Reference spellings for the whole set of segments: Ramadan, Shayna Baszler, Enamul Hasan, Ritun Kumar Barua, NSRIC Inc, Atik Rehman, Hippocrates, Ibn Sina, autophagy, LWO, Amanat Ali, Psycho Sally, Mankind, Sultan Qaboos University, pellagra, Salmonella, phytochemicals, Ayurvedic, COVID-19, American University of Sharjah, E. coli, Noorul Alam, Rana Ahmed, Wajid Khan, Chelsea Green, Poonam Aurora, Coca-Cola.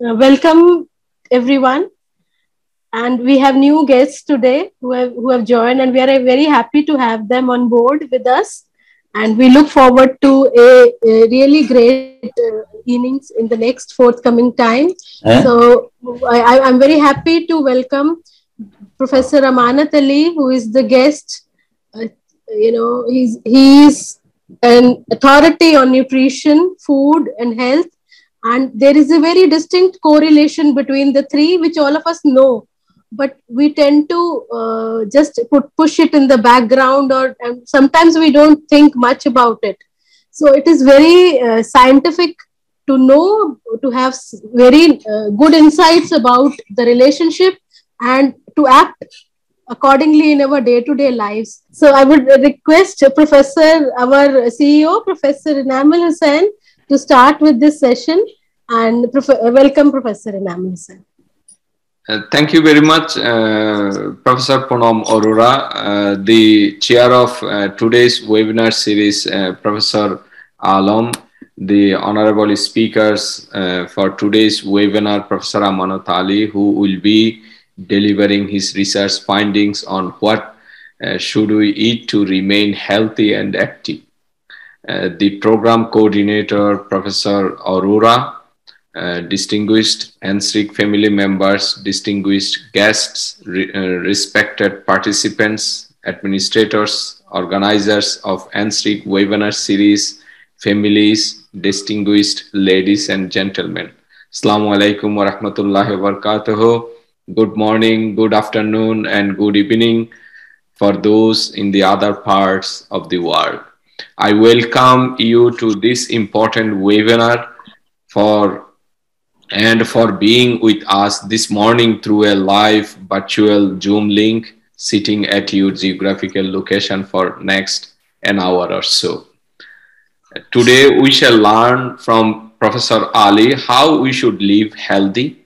Welcome everyone, and we have new guests today who have joined, and we are very happy to have them on board with us, and we look forward to a really great innings in the next forthcoming time. So I'm very happy to welcome Professor Amanat Ali, who is the guest. He's an authority on nutrition, food and health. And there is a very distinct correlation between the three, which all of us know, but we tend to just push it in the background, or and sometimes we don't think much about it. So it is very scientific to know, to have very good insights about the relationship and to act accordingly in our day-to-day lives. So I would request Professor, our CEO, Professor Enamul Hasan, to start with this session, and welcome Professor Enamul Hasan. Thank you very much, Professor Poonam Aurora, the chair of today's webinar series, Professor Alam, the honorable speakers for today's webinar, Professor Amanat Ali, who will be delivering his research findings on what should we eat to remain healthy and active. The program coordinator, Professor Aurora, distinguished NSRIC family members, distinguished guests, respected participants, administrators, organizers of NSRIC webinar series, families, distinguished ladies and gentlemen. Assalamu alaikum wa rahmatullahi wa barakatuhu. Good morning, good afternoon, and good evening for those in the other parts of the world. I welcome you to this important webinar and for being with us this morning through a live virtual Zoom link, sitting at your geographical location for next an hour or so. Today we shall learn from Professor Ali how we should live healthy,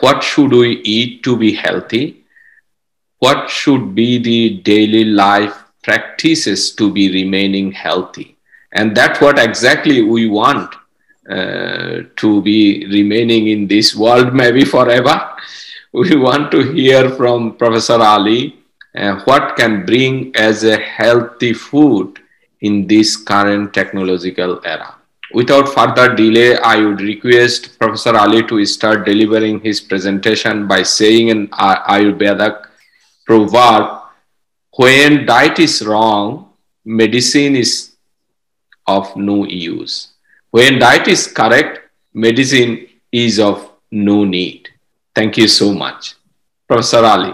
what should we eat to be healthy, what should be the daily life practices to be remaining healthy. And that's what exactly we want to be remaining in this world, maybe forever. We want to hear from Professor Ali what can bring as a healthy food in this current technological era. Without further delay, I would request Professor Ali to start delivering his presentation by saying an Ayurvedic proverb: when diet is wrong, medicine is of no use. When diet is correct, medicine is of no need. Thank you so much. Professor Ali.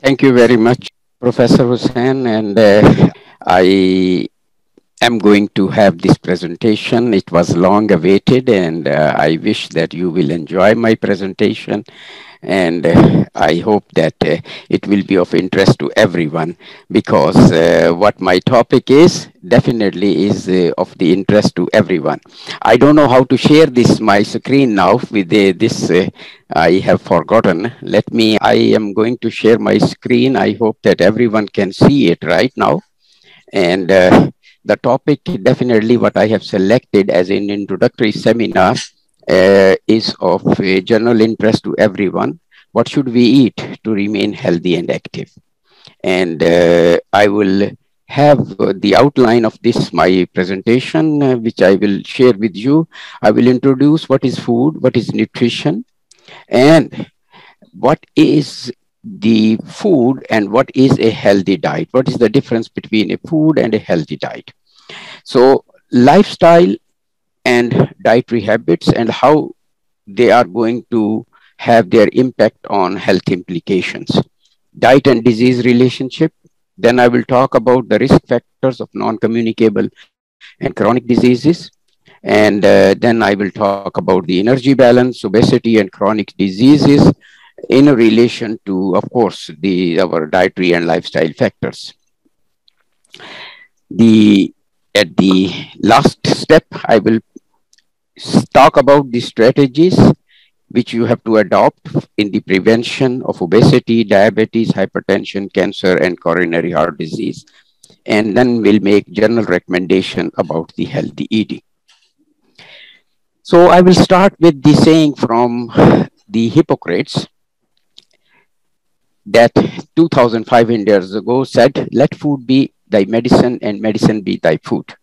Thank you very much, Professor Hasan. And I am going to have this presentation. It was long awaited, and I wish that you will enjoy my presentation. And I hope that it will be of interest to everyone, because what my topic is definitely is of the interest to everyone. I don't know how to share this my screen now with this. I have forgotten. I am going to share my screen. I hope that everyone can see it right now. And the topic definitely what I have selected as an introductory seminar is of general interest to everyone. What should we eat to remain healthy and active? And I will have the outline of this, my presentation, which I will share with you. I will introduce what is food, what is nutrition, and what is the food and what is a healthy diet. What is the difference between a food and a healthy diet? So lifestyle and dietary habits, and how they are going to have their impact on health implications. Diet and disease relationship. Then I will talk about the risk factors of non-communicable and chronic diseases. And then I will talk about the energy balance, obesity and chronic diseases in relation to, of course, our dietary and lifestyle factors. At the last step, I will talk about the strategies which you have to adopt in the prevention of obesity, diabetes, hypertension, cancer, and coronary heart disease. and then we'll make general recommendation about the healthy eating. So I will start with the saying from the Hippocrates that 2,500 years ago said, let food be thy medicine and medicine be thy food.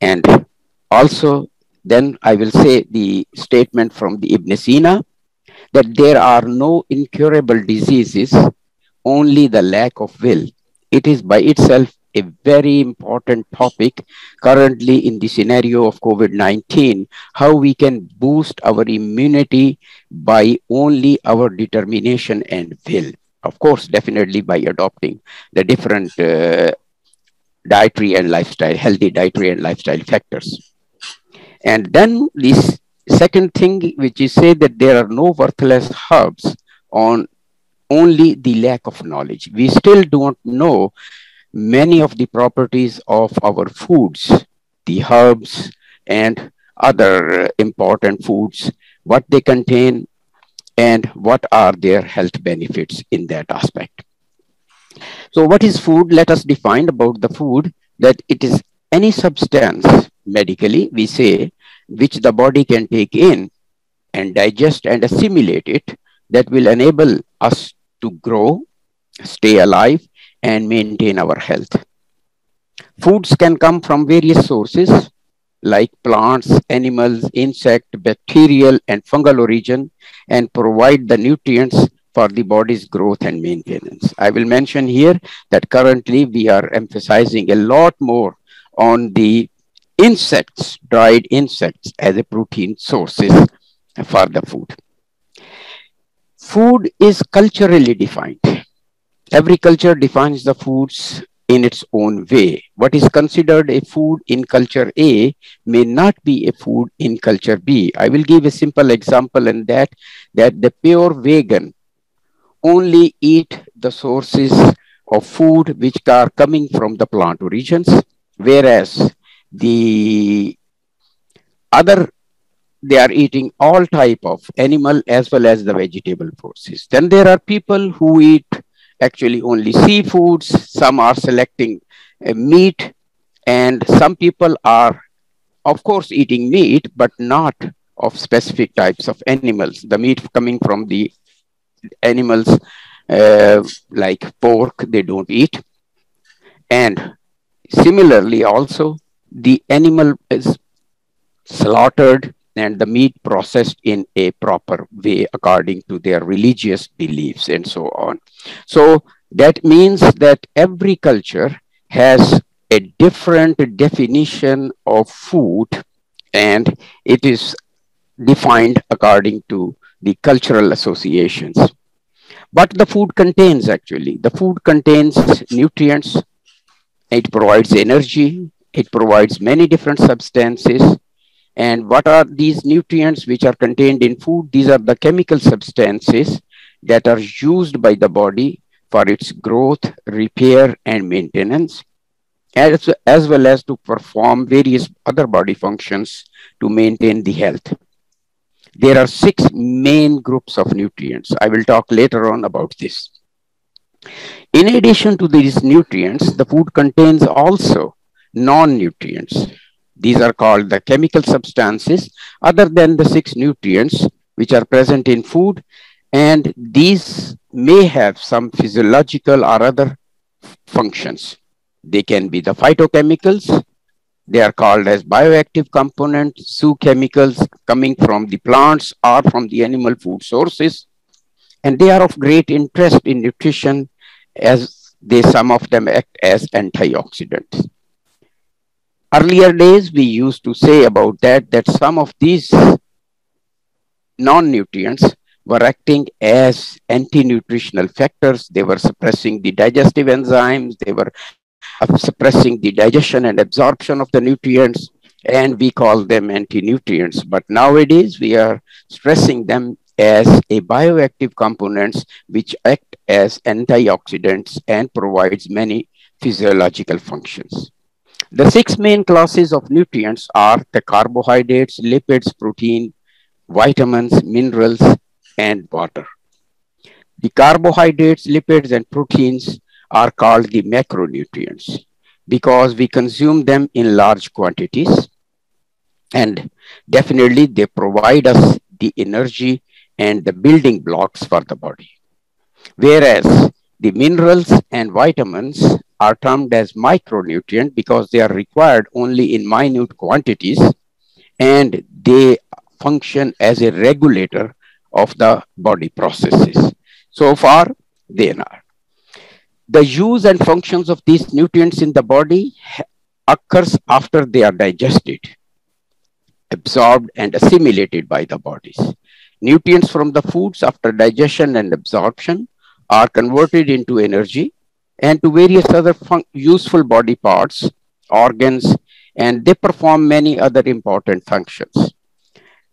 And also then I will say the statement from the Ibn Sina that there are no incurable diseases, only the lack of will. It is by itself a very important topic currently in the scenario of COVID-19, how we can boost our immunity by only our determination and will. Of course, definitely by adopting the different dietary and lifestyle, healthy dietary and lifestyle factors. And then this second thing, which is say that there are no worthless herbs, on only the lack of knowledge. We still don't know many of the properties of our foods, the herbs and other important foods, what they contain and what are their health benefits in that aspect. So what is food? Let us define about the food that it is any substance, medically we say, which the body can take in and digest and assimilate it, that will enable us to grow, stay alive, and maintain our health. Foods can come from various sources like plants, animals, insect, bacterial, and fungal origin, and provide the nutrients for the body's growth and maintenance. I will mention here that currently we are emphasizing a lot more on the insects, dried insects as a protein sources for the food. Food is culturally defined. Every culture defines the foods in its own way. What is considered a food in culture A may not be a food in culture B. I will give a simple example in that the pure vegan only eat the sources of food which are coming from the plant origins, whereas the other, they are eating all type of animal as well as the vegetable sources. Then there are people who eat actually only seafoods, some are selecting meat, and some people are, of course, eating meat, but not of specific types of animals. The meat coming from the animals like pork, they don't eat. And similarly, also, the animal is slaughtered and the meat processed in a proper way according to their religious beliefs and so on. So that means that every culture has a different definition of food, and it is defined according to the cultural associations. But the food contains actually, the food contains nutrients, it provides energy, it provides many different substances. And what are these nutrients which are contained in food? These are the chemical substances that are used by the body for its growth, repair, and maintenance, as well as to perform various other body functions to maintain the health. There are 6 main groups of nutrients. I will talk later on about this. In addition to these nutrients, the food contains also non-nutrients. These are called the chemical substances other than the 6 nutrients which are present in food, and these may have some physiological or other functions. They can be the phytochemicals, they are called as bioactive components, zoochemicals coming from the plants or from the animal food sources, and they are of great interest in nutrition as some of them act as antioxidants. Earlier days, we used to say about that some of these non-nutrients were acting as anti-nutritional factors. They were suppressing the digestive enzymes. They were suppressing the digestion and absorption of the nutrients, and we call them anti-nutrients. But nowadays, we are stressing them as a bioactive components which act as antioxidants and provides many physiological functions. The 6 main classes of nutrients are the carbohydrates, lipids, protein, vitamins, minerals, and water. The carbohydrates, lipids, and proteins are called the macronutrients because we consume them in large quantities, and definitely they provide us the energy and the building blocks for the body. Whereas the minerals and vitamins are termed as micronutrients because they are required only in minute quantities, and they function as a regulator of the body processes. So far, they are. The use and functions of these nutrients in the body occurs after they are digested, absorbed and assimilated by the bodies. Nutrients from the foods after digestion and absorption are converted into energy and to various other useful body parts, organs, and they perform many other important functions.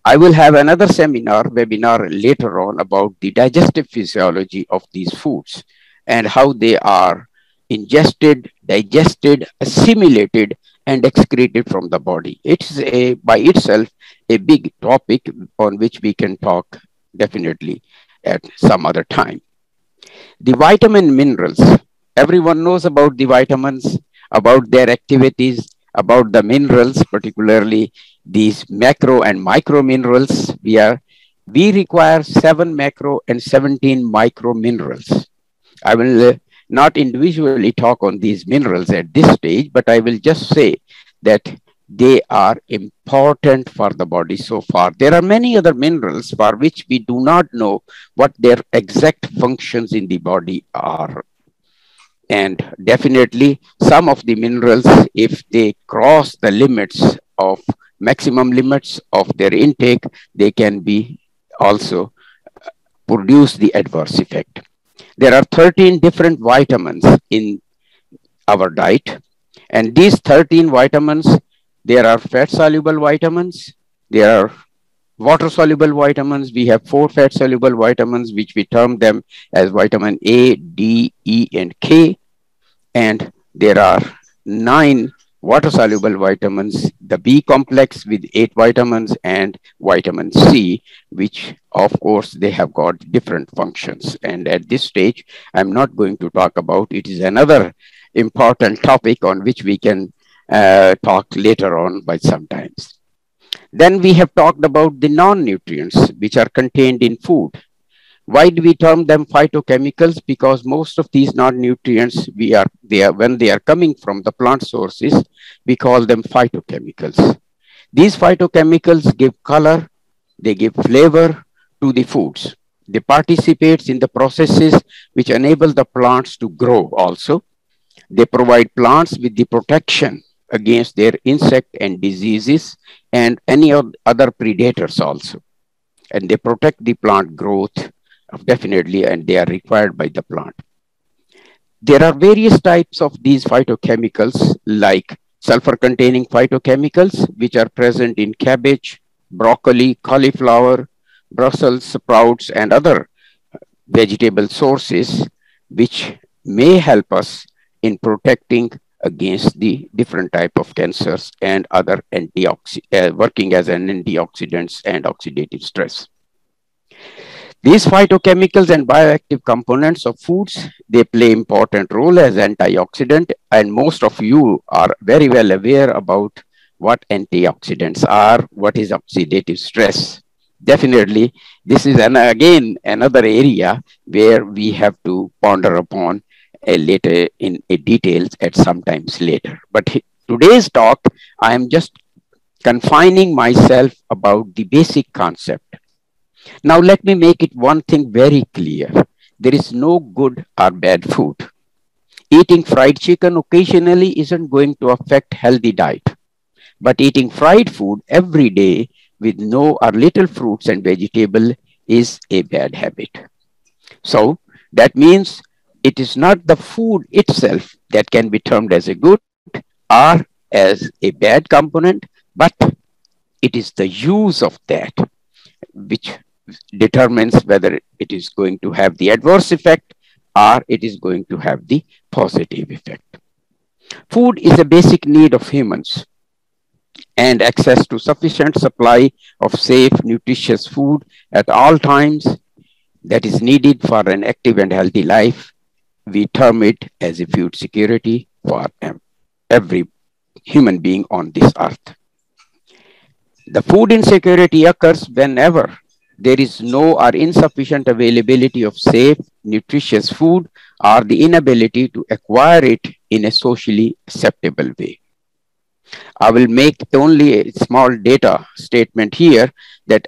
I will have another webinar later on about the digestive physiology of these foods and how they are ingested, digested, assimilated, and excreted from the body. It's by itself a big topic on which we can talk definitely at some other time. The vitamin minerals. Everyone knows about the vitamins, about their activities, about the minerals, particularly these macro and micro minerals. We require 7 macro and 17 micro minerals. I will not individually talk on these minerals at this stage, but I will just say that they are important for the body so far. There are many other minerals for which we do not know what their exact functions in the body are. And definitely some of the minerals, if they cross the limits of maximum limits of their intake, they can be also produce the adverse effect. There are 13 different vitamins in our diet. And these 13 vitamins, there are fat-soluble vitamins, there are water-soluble vitamins. We have 4 fat-soluble vitamins, which we term them as vitamin A, D, E, and K. And there are 9 water-soluble vitamins, the B complex with 8 vitamins, and vitamin C, which of course they have got different functions. And at this stage, I'm not going to talk about it. It is another important topic on which we can talk later on by sometimes. Then we have talked about the non-nutrients which are contained in food. Why do we term them phytochemicals? Because most of these non-nutrients, when they are coming from the plant sources, we call them phytochemicals. These phytochemicals give color, they give flavor to the foods. They participate in the processes which enable the plants to grow also. They provide plants with the protection against their insect and diseases and any other predators also. And they protect the plant growth. Definitely, and they are required by the plant. There are various types of these phytochemicals, like sulfur-containing phytochemicals, which are present in cabbage, broccoli, cauliflower, Brussels sprouts, and other vegetable sources, which may help us in protecting against the different type of cancers and other working as an antioxidants and oxidative stress. These phytochemicals and bioactive components of foods, they play important role as antioxidant, and most of you are very well aware about what antioxidants are, what is oxidative stress. Definitely, this is another area where we have to ponder upon in details at some times later. But today's talk, I am just confining myself about the basic concept. Now, let me make it one thing very clear. There is no good or bad food. Eating fried chicken occasionally isn't going to affect healthy diet. But eating fried food every day with no or little fruits and vegetables is a bad habit. So, that means it is not the food itself that can be termed as a good or as a bad component, but it is the use of that which determines whether it is going to have the adverse effect or it is going to have the positive effect. Food is a basic need of humans, and access to sufficient supply of safe, nutritious food at all times that is needed for an active and healthy life we term it as a food security for every human being on this earth. The food insecurity occurs whenever there is no or insufficient availability of safe, nutritious food or the inability to acquire it in a socially acceptable way. I will make only a small data statement here that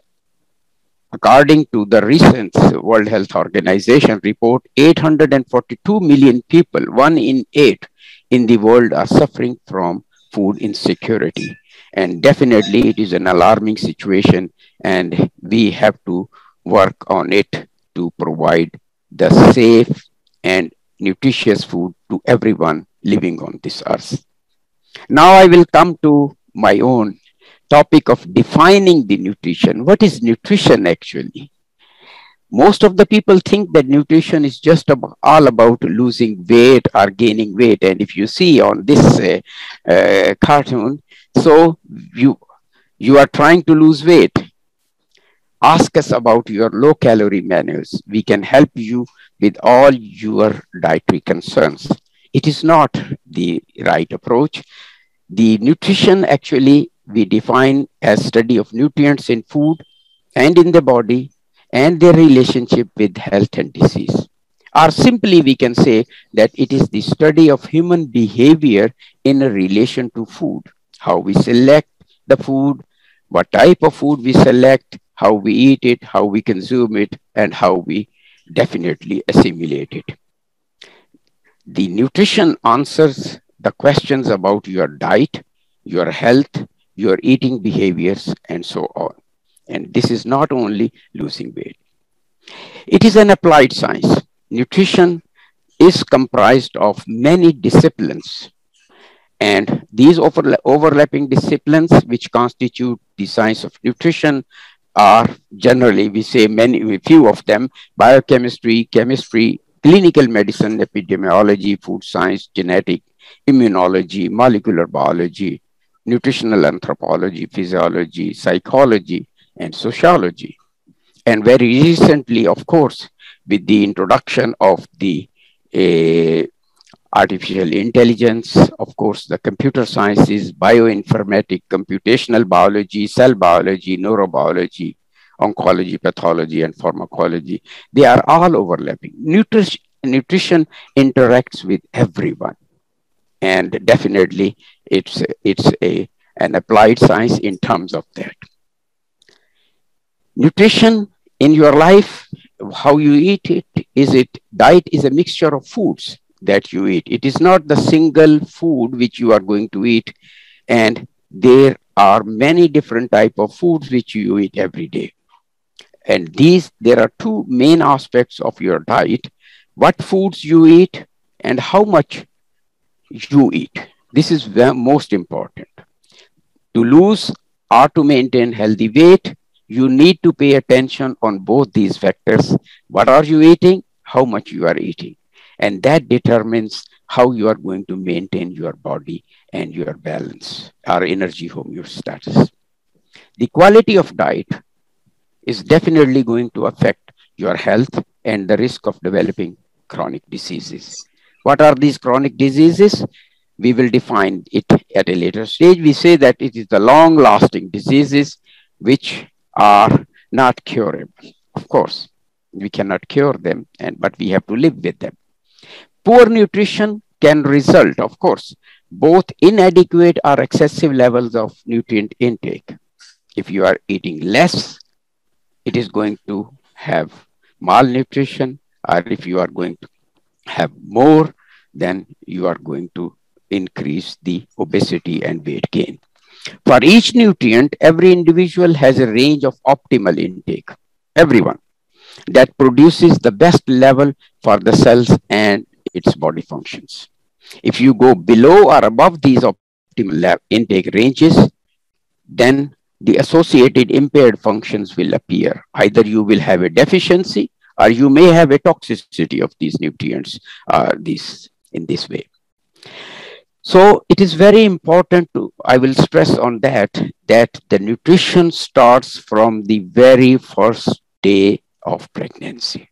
according to the recent World Health Organization report, 842 million people, 1 in 8 in the world, are suffering from food insecurity. And definitely it is an alarming situation, and we have to work on it to provide the safe and nutritious food to everyone living on this earth. Now I will come to my own topic of defining the nutrition. What is nutrition actually? Most of the people think that nutrition is just all about losing weight or gaining weight. And if you see on this cartoon, so you are trying to lose weight. Ask us about your low-calorie menus. We can help you with all your dietary concerns. It is not the right approach. The nutrition actually we define as study of nutrients in food and in the body and their relationship with health and disease. Or simply we can say that it is the study of human behavior in relation to food. How we select the food, what type of food we select, how we eat it, how we consume it, and how we definitely assimilate it. The nutrition answers the questions about your diet, your health, your eating behaviors, and so on. And this is not only losing weight. It is an applied science. Nutrition is comprised of many disciplines, and these overlapping disciplines which constitute the science of nutrition are generally, we say few of them, biochemistry, chemistry, clinical medicine, epidemiology, food science, genetic, immunology, molecular biology, nutritional anthropology, physiology, psychology, and sociology. And very recently, of course, with the introduction of the artificial intelligence, of course, the computer sciences, bioinformatics, computational biology, cell biology, neurobiology, oncology, pathology, and pharmacology, they are all overlapping. Nutrition interacts with everyone. And definitely, it's an applied science in terms of that. Nutrition in your life, how you eat it, diet is a mixture of foods that you eat. It is not the single food which you are going to eat. And there are many different types of foods which you eat every day. And there are two main aspects of your diet, what foods you eat and how much you eat. This is the most important. To lose or to maintain healthy weight, you need to pay attention on both these factors. What are you eating? How much you are eating? And that determines how you are going to maintain your body and your balance, our energy homeostasis. The quality of diet is definitely going to affect your health and the risk of developing chronic diseases. What are these chronic diseases? We will define it at a later stage. We say that it is the long-lasting diseases which are not curable. Of course, we cannot cure them, but we have to live with them. Poor nutrition can result, of course, both inadequate or excessive levels of nutrient intake. If you are eating less, it is going to have malnutrition, or if you are going to have more, then you are going to increase the obesity and weight gain. For each nutrient, every individual has a range of optimal intake, everyone, that produces the best level for the cells and its body functions. If you go below or above these optimal intake ranges, then the associated impaired functions will appear. Either you will have a deficiency or you may have a toxicity of these nutrients in this way. So it is very important to, I will stress on that the nutrition starts from the very first day of pregnancy.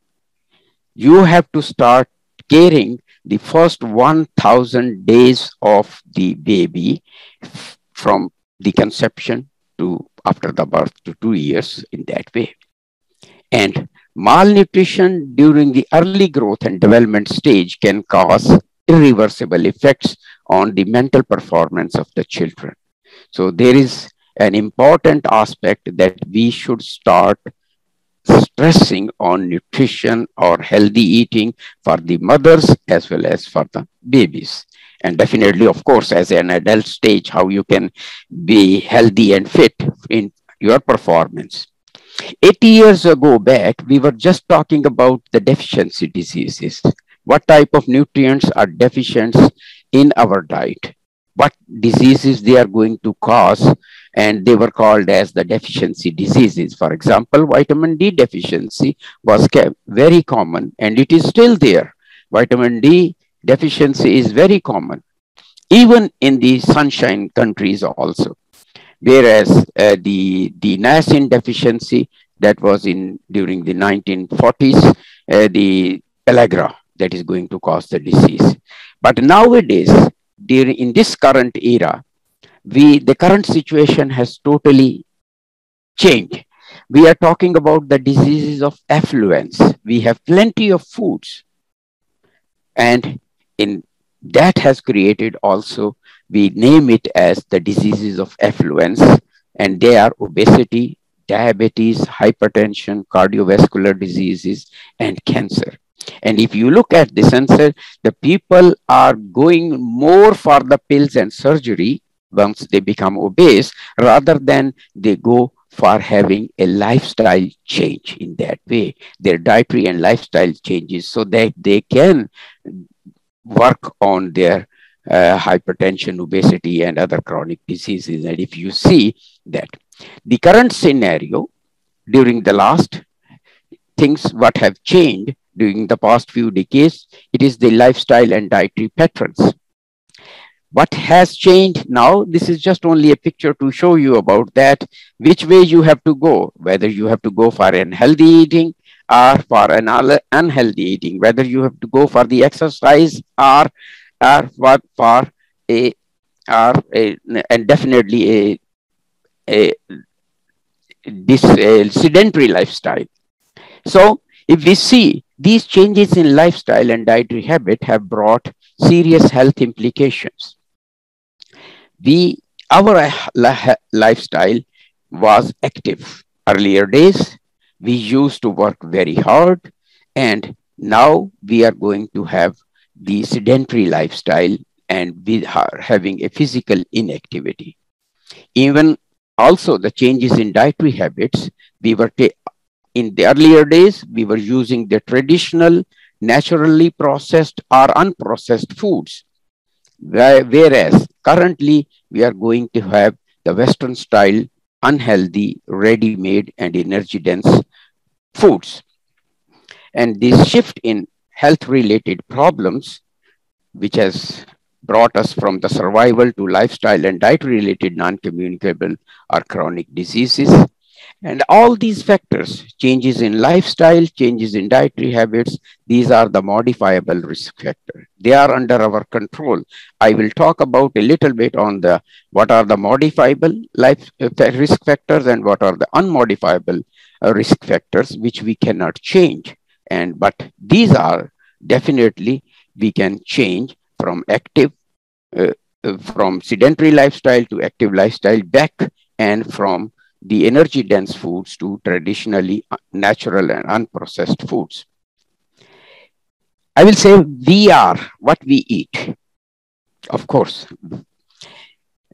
You have to start caring the first 1,000 days of the baby from the conception to after the birth to 2 years in that way. And malnutrition during the early growth and development stage can cause irreversible effects on the mental performance of the children. So there is an important aspect that we should start stressing on nutrition or healthy eating for the mothers as well as for the babies. And definitely, of course, as an adult stage, how you can be healthy and fit in your performance. 80 years ago back, we were just talking about the deficiency diseases. What type of nutrients are deficient in our diet? What diseases they are going to cause? And they were called as the deficiency diseases. For example, vitamin D deficiency was very common, and it is still there. Vitamin D deficiency is very common, even in the sunshine countries also. Whereas the niacin deficiency that was in during the 1940s, the pellagra that is going to cause the disease. But nowadays, in this current era, the current situation has totally changed. We are talking about the diseases of affluence. We have plenty of foods, and in that has created also, we name it as the diseases of affluence, and they are obesity, diabetes, hypertension, cardiovascular diseases, and cancer. And if you look at the census, the people are going more for the pills and surgery once they become obese, rather than they go for having a lifestyle change in that way, their dietary and lifestyle changes, so that they can work on their hypertension, obesity, and other chronic diseases. And if you see that the current scenario during the last things, what have changed during the past few decades, it is the lifestyle and dietary patterns. What has changed now? This is just only a picture to show you about that, which way you have to go, whether you have to go for an healthy eating or for an unhealthy eating, whether you have to go for the exercise and definitely this sedentary lifestyle. So if we see, these changes in lifestyle and dietary habit have brought serious health implications. Our lifestyle was active. Earlier days, we used to work very hard, and now we are going to have the sedentary lifestyle, and we are having a physical inactivity. Even also the changes in dietary habits, in the earlier days, we were using the traditional, naturally processed or unprocessed foods, whereas currently we are going to have the Western style, unhealthy, ready-made and energy-dense foods. And this shift in health-related problems, which has brought us from the survival to lifestyle and diet-related non-communicable or chronic diseases. And all these factors, changes in lifestyle, changes in dietary habits, these are the modifiable risk factors. They are under our control. I will talk about a little bit on what are the modifiable risk factors and what are the unmodifiable risk factors, which we cannot change. But these are definitely we can change from sedentary lifestyle to active lifestyle back, and from the energy-dense foods to traditionally natural and unprocessed foods. I will say we are what we eat, of course.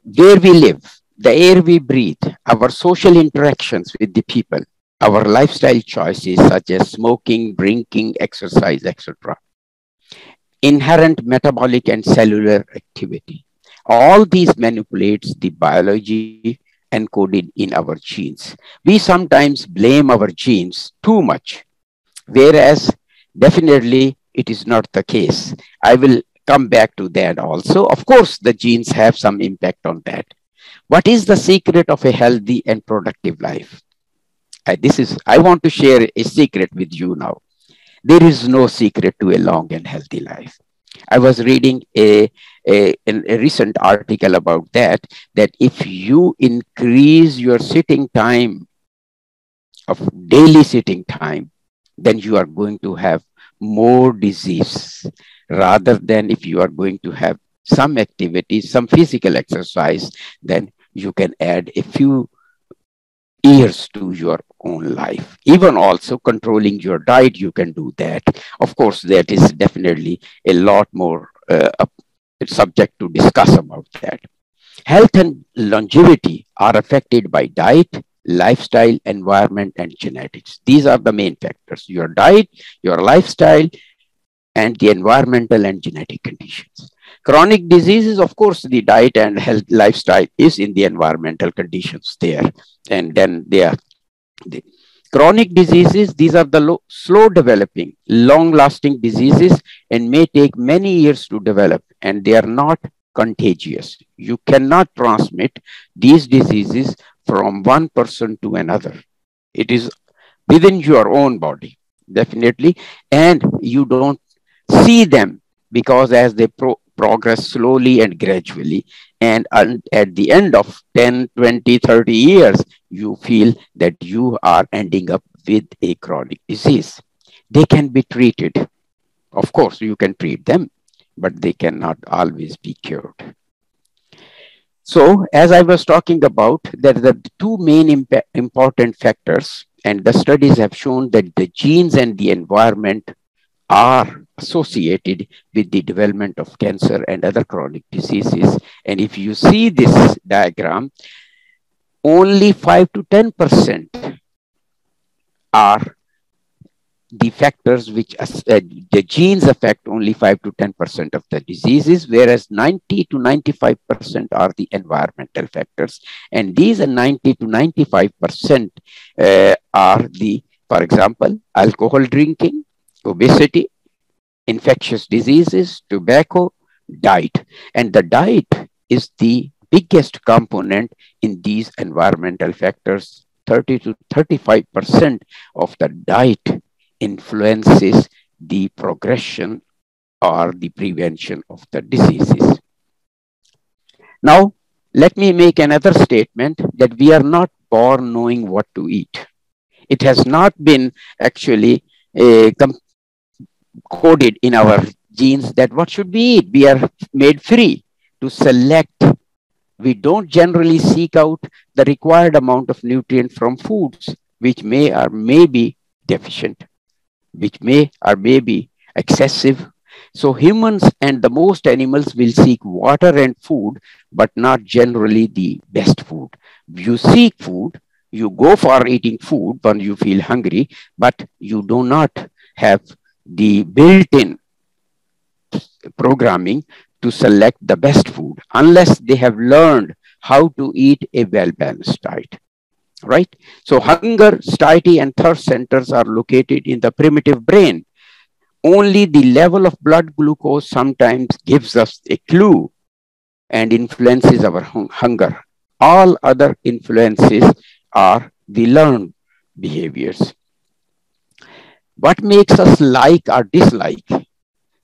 Where we live, the air we breathe, our social interactions with the people, our lifestyle choices such as smoking, drinking, exercise, etc. Inherent metabolic and cellular activity. All these manipulates the biology encoded in our genes. We sometimes blame our genes too much, whereas definitely it is not the case. I will come back to that also. Of course, the genes have some impact on that. What is the secret of a healthy and productive life? I want to share a secret with you now. There is no secret to a long and healthy life. I was reading a recent article about that if you increase your sitting time, of daily sitting time, then you are going to have more disease rather than if you are going to have some activity, some physical exercise, then you can add a few years to your own life. Even also controlling your diet, you can do that. Of course, that is definitely a lot more subject to discuss about that. Health and longevity are affected by diet, lifestyle, environment, and genetics. These are the main factors: your diet, your lifestyle, and the environmental and genetic conditions. Chronic diseases, of course, the diet and health lifestyle is in the environmental conditions there. And then there are the chronic diseases. These are the slow developing, long-lasting diseases and may take many years to develop, and they are not contagious. You cannot transmit these diseases from one person to another. It is within your own body, definitely. And you don't see them because as they progress slowly and gradually, and at the end of 10, 20, 30 years, you feel that you are ending up with a chronic disease. They can be treated. Of course, you can treat them, but they cannot always be cured. So, as I was talking about, there are the two main important factors, and the studies have shown that the genes and the environment are associated with the development of cancer and other chronic diseases. And if you see this diagram, only 5 to 10% are the factors which the genes affect only 5 to 10% of the diseases, whereas 90 to 95% are the environmental factors. And these 90 to 95% are the, for example, alcohol drinking, obesity, infectious diseases, tobacco, diet. And the diet is the biggest component in these environmental factors. 30 to 35% of the diet influences the progression or the prevention of the diseases. Now, let me make another statement that we are not born knowing what to eat. It has not been actually coded in our genes that what should we eat. We are made free to select. We don't generally seek out the required amount of nutrient from foods which may or may be deficient, which may or may be excessive. So humans and the most animals will seek water and food, but not generally the best food. You seek food, you go for eating food when you feel hungry, but you do not have the built-in programming to select the best food unless they have learned how to eat a well-balanced diet. Right? So hunger, satiety, and thirst centers are located in the primitive brain. Only the level of blood glucose sometimes gives us a clue and influences our hunger. All other influences are the learned behaviors. What makes us like or dislike?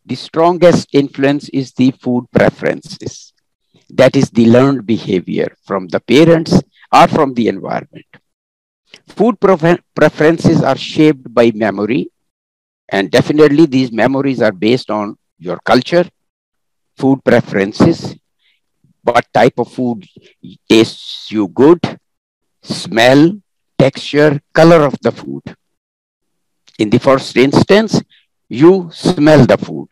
The strongest influence is the food preferences. That is the learned behavior from the parents or from the environment. Food preferences are shaped by memory, and definitely these memories are based on your culture, food preferences, what type of food tastes you good, smell, texture, color of the food. In the first instance, you smell the food,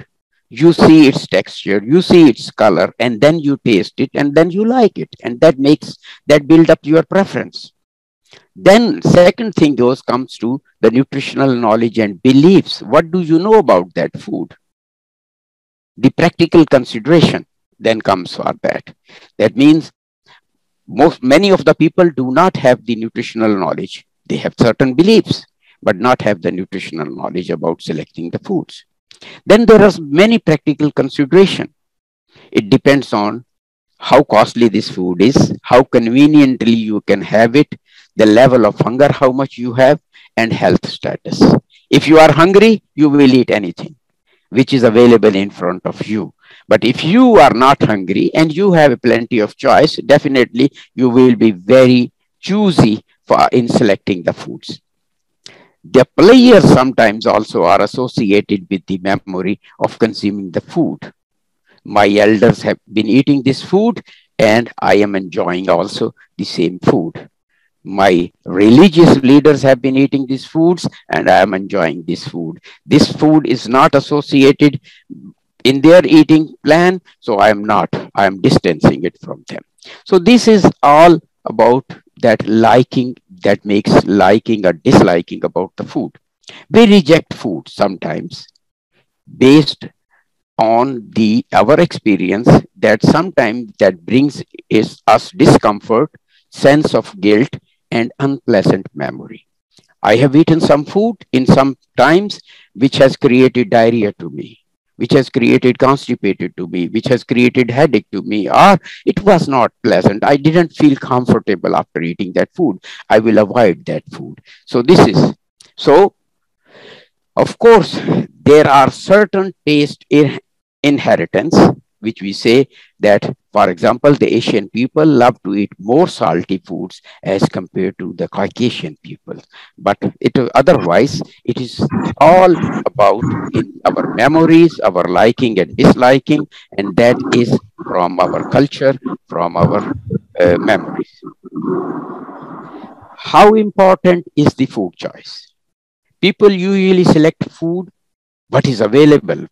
you see its texture, you see its color, and then you taste it, and then you like it. And that makes, that build up your preference. Then second thing goes comes to the nutritional knowledge and beliefs. What do you know about that food? The practical consideration then comes for that. That means many of the people do not have the nutritional knowledge. They have certain beliefs, but not have the nutritional knowledge about selecting the foods. Then there are many practical considerations. It depends on how costly this food is, how conveniently you can have it, the level of hunger, how much you have, and health status. If you are hungry, you will eat anything which is available in front of you. But if you are not hungry and you have plenty of choice, definitely you will be very choosy in selecting the foods. The players sometimes also are associated with the memory of consuming the food. My elders have been eating this food and I am enjoying also the same food. My religious leaders have been eating these foods and I am enjoying this food. This food is not associated in their eating plan, so I am not. I am distancing it from them. So this is all about that liking, that makes liking or disliking about the food. We reject food sometimes based on our experience that sometimes that brings us discomfort, sense of guilt and unpleasant memory. I have eaten some food in some times which has created diarrhea to me, which has created constipated to me, which has created headache to me, or it was not pleasant. I didn't feel comfortable after eating that food. I will avoid that food. So this is, so of course, there are certain taste inheritance, which we say that, for example, the Asian people love to eat more salty foods as compared to the Caucasian people. But otherwise, it is all about our memories, our liking and disliking, and that is from our culture, from our memories. How important is the food choice? People usually select food, what is available.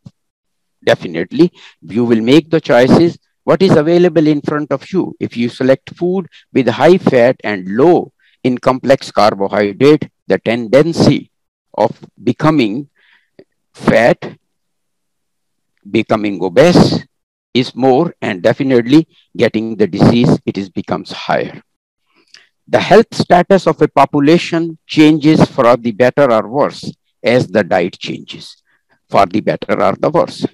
Definitely, you will make the choices what is available in front of you. If you select food with high fat and low in complex carbohydrate, the tendency of becoming fat, becoming obese is more, and definitely getting the disease, becomes higher. The health status of a population changes for the better or worse as the diet changes, for the better or the worse.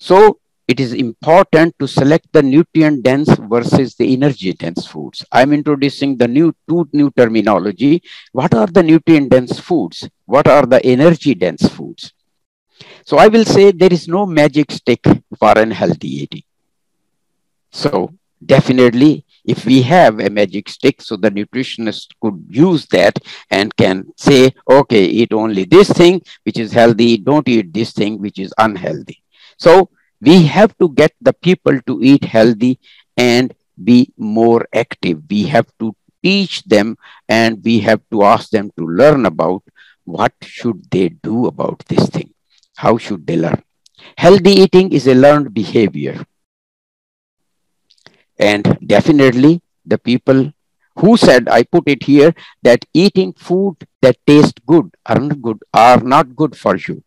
So it is important to select the nutrient-dense versus the energy-dense foods. I'm introducing the two new terminology. What are the nutrient-dense foods? What are the energy-dense foods? So I will say there is no magic stick for unhealthy eating. So definitely, if we have a magic stick, so the nutritionist could use that and can say, okay, eat only this thing, which is healthy. Don't eat this thing, which is unhealthy. So we have to get the people to eat healthy and be more active. We have to teach them and we have to ask them to learn about what should they do about this thing. How should they learn? Healthy eating is a learned behavior. And definitely the people who said, I put it here, that eating food that tastes good are not good for you.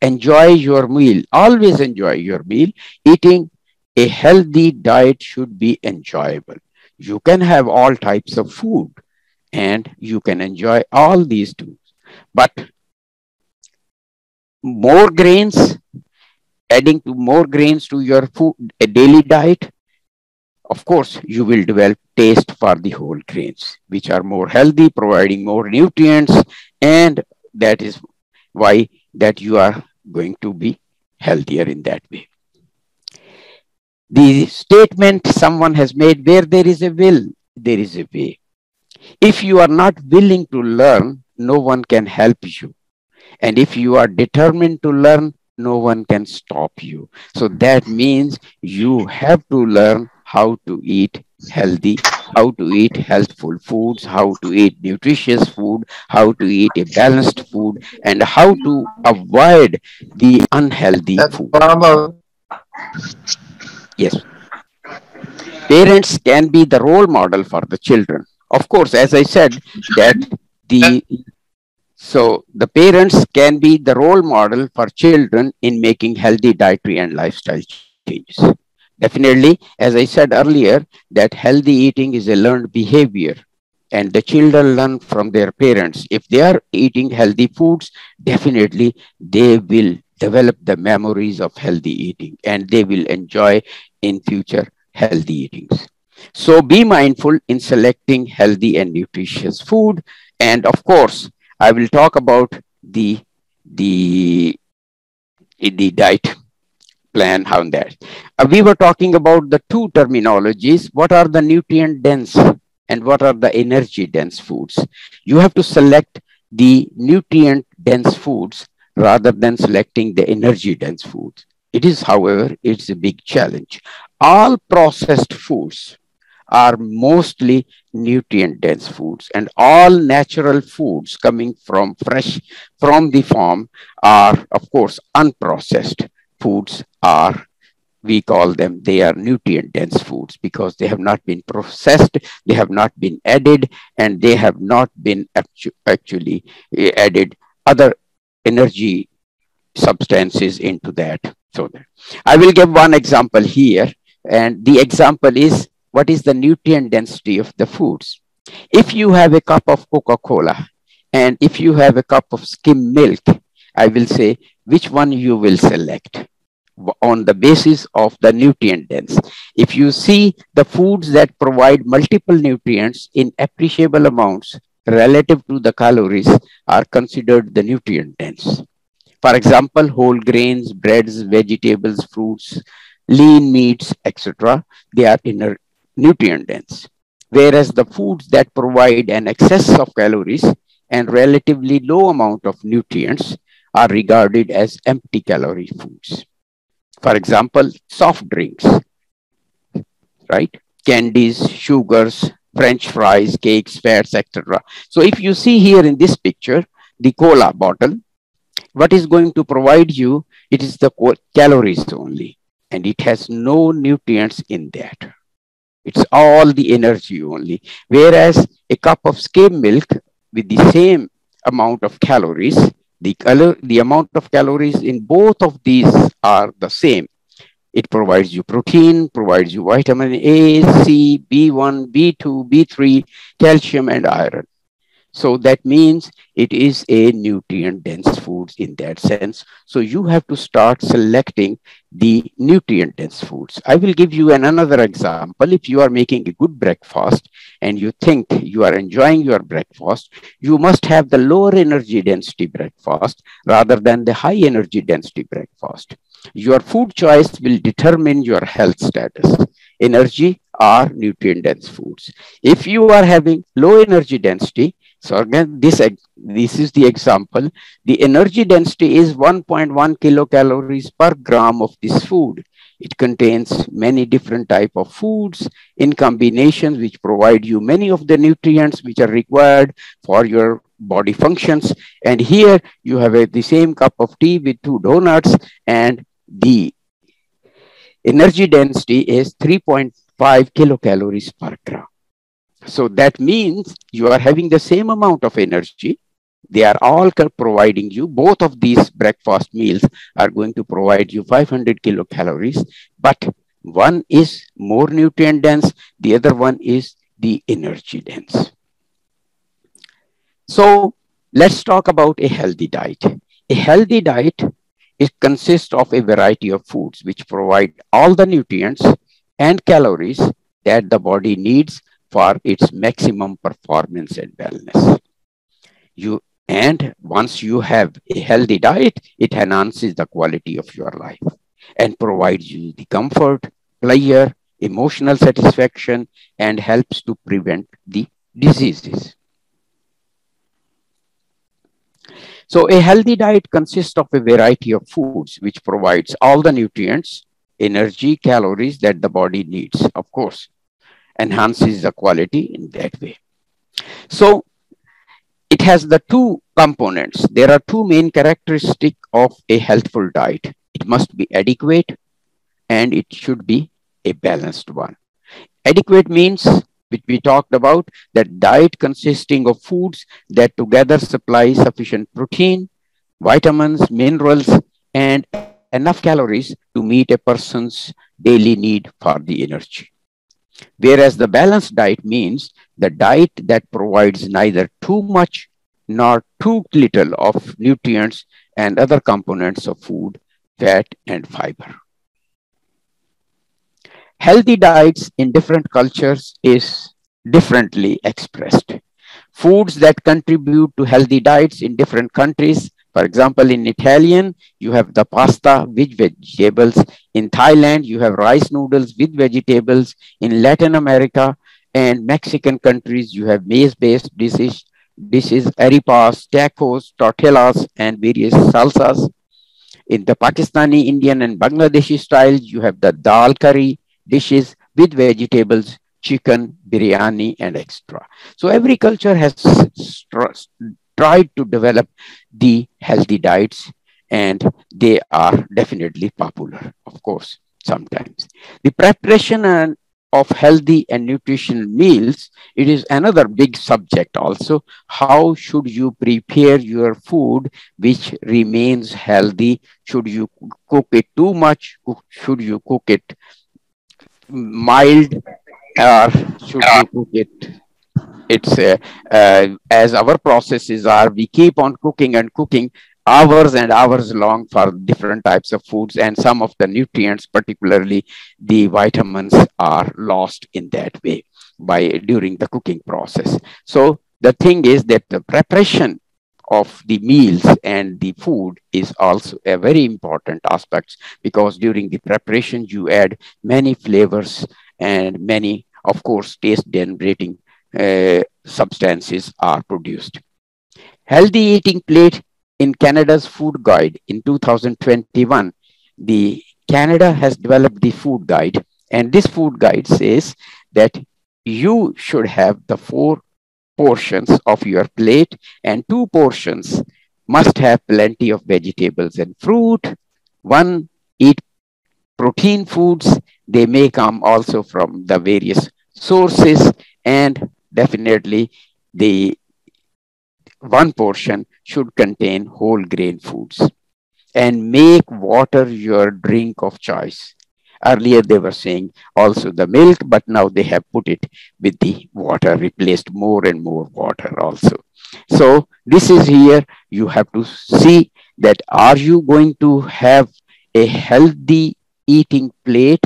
Enjoy your meal. Always enjoy your meal. Eating a healthy diet should be enjoyable. You can have all types of food and you can enjoy all these too. But more grains, adding to more grains to your food, a daily diet, of course, you will develop taste for the whole grains, which are more healthy, providing more nutrients, and that is why that you are going to be healthier in that way. The statement someone has made, where there is a will, there is a way. If you are not willing to learn, no one can help you. And if you are determined to learn, no one can stop you. So that means you have to learn how to eat healthy, how to eat healthful foods, how to eat nutritious food, how to eat a balanced food, and how to avoid the unhealthy food. Yes. Parents can be the role model for the children. Of course, as I said, that the parents can be the role model for children in making healthy dietary and lifestyle changes. Definitely, as I said earlier, that healthy eating is a learned behavior and the children learn from their parents. If they are eating healthy foods, definitely they will develop the memories of healthy eating and they will enjoy in future healthy eatings. So be mindful in selecting healthy and nutritious food. And of course, I will talk about the diet plan on that. We were talking about the two terminologies. What are the nutrient dense and what are the energy dense foods? You have to select the nutrient dense foods rather than selecting the energy dense foods. It is, however, it's a big challenge. All processed foods are mostly nutrient dense foods, and all natural foods coming from fresh from the farm are, of course, unprocessed foods are, we call them, they are nutrient dense foods because they have not been processed, they have not been added, and they have not been actually added other energy substances into that. So I will give one example here, and the example is, what is the nutrient density of the foods? If you have a cup of Coca-Cola and if you have a cup of skim milk, I will say which one you will select on the basis of the nutrient dense. If you see the foods that provide multiple nutrients in appreciable amounts relative to the calories are considered the nutrient dense. For example, whole grains, breads, vegetables, fruits, lean meats, etc. They are nutrient dense. Whereas the foods that provide an excess of calories and relatively low amount of nutrients are regarded as empty calorie foods. For example, soft drinks, right? Candies, sugars, French fries, cakes, fats, etc. So if you see here in this picture, the cola bottle, what is going to provide you? It is the calories only, and it has no nutrients in that. It's all the energy only. Whereas a cup of skim milk with the same amount of calories, the amount of calories in both of these are the same. It provides you protein, provides you vitamin A, C, B1, B2, B3, calcium and iron. So that means it is a nutrient dense foods in that sense. So you have to start selecting the nutrient dense foods. I will give you another example. If you are making a good breakfast and you think you are enjoying your breakfast, you must have the lower energy density breakfast rather than the high energy density breakfast. Your food choice will determine your health status. Energy or nutrient dense foods. If you are having low energy density, so again, this is the example. The energy density is 1.1 kilocalories per gram of this food. It contains many different types of foods in combinations which provide you many of the nutrients which are required for your body functions. And here you have the same cup of tea with 2 donuts, and the energy density is 3.5 kilocalories per gram. So that means you are having the same amount of energy. They are all providing you, both of these breakfast meals are going to provide you 500 kilocalories, but one is more nutrient dense, the other one is the energy dense. So let's talk about a healthy diet. A healthy diet, it consists of a variety of foods which provide all the nutrients and calories that the body needs for its maximum performance and wellness. And once you have a healthy diet, it enhances the quality of your life and provides you the comfort, pleasure, emotional satisfaction, and helps to prevent the diseases. So a healthy diet consists of a variety of foods which provides all the nutrients, energy, calories that the body needs, of course. Enhances the quality in that way. So it has the two components. There are two main characteristics of a healthful diet. It must be adequate and it should be a balanced one. Adequate means, which we talked about, that diet consisting of foods that together supply sufficient protein, vitamins, minerals, and enough calories to meet a person's daily need for the energy. Whereas the balanced diet means the diet that provides neither too much nor too little of nutrients and other components of food, fat, and fiber. Healthy diets in different cultures is differently expressed. Foods that contribute to healthy diets in different countries For example, in Italian, you have the pasta with vegetables. In Thailand, you have rice noodles with vegetables. In Latin America and Mexican countries, you have maize-based dishes, arepas, tacos, tortillas, and various salsas. In the Pakistani, Indian, and Bangladeshi styles, you have the dal curry dishes with vegetables, chicken, biryani, and etc. So every culture has tried to develop the healthy diets, and they are definitely popular, of course, sometimes. The preparation of healthy and nutritional meals, it is another big subject also. How should you prepare your food which remains healthy? Should you cook it too much? Should you cook it mild? Or should you cook it? It's as our processes are, we keep on cooking and cooking hours and hours long for different types of foods, and some of the nutrients, particularly the vitamins, are lost in that way during the cooking process. So the thing is that the preparation of the meals and the food is also a very important aspect, because during the preparation you add many flavors and many, of course, taste-generating substances are produced. Healthy eating plate in Canada's food guide in 2021, the Canada has developed the food guide, and this food guide says that you should have the 4 portions of your plate, and 2 portions must have plenty of vegetables and fruit. 1 eat protein foods. They may come also from the various sources, and definitely the 1 portion should contain whole grain foods, and make water your drink of choice. Earlier they were saying also the milk, but now they have put it with the water, replaced more and more water also. So this is here, you have to see that are you going to have a healthy eating plate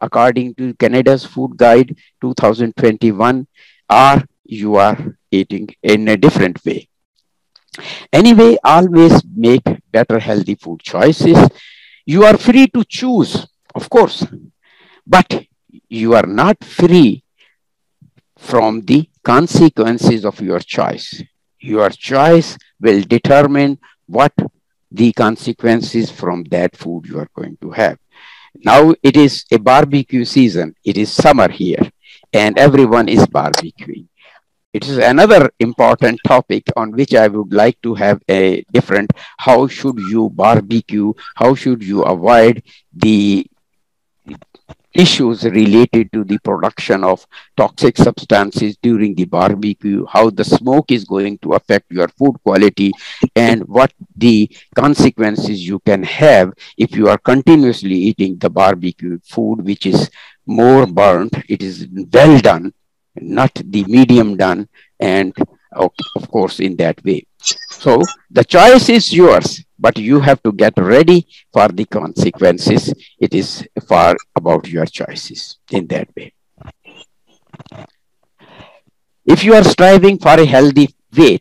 according to Canada's Food Guide 2021, or you are eating in a different way. Anyway, always make better healthy food choices. You are free to choose, of course, but you are not free from the consequences of your choice. Your choice will determine what the consequences from that food you are going to have. Now it is a barbecue season. It is summer here, and everyone is barbecuing. It is another important topic on which I would like to have a different, how should you barbecue, how should you avoid the issues related to the production of toxic substances during the barbecue, how the smoke is going to affect your food quality, and what the consequences you can have if you are continuously eating the barbecue food, which is more burnt. It is well done, not the medium done, and of course in that way. So the choice is yours, but you have to get ready for the consequences. It is far about your choices in that way. If you are striving for a healthy weight,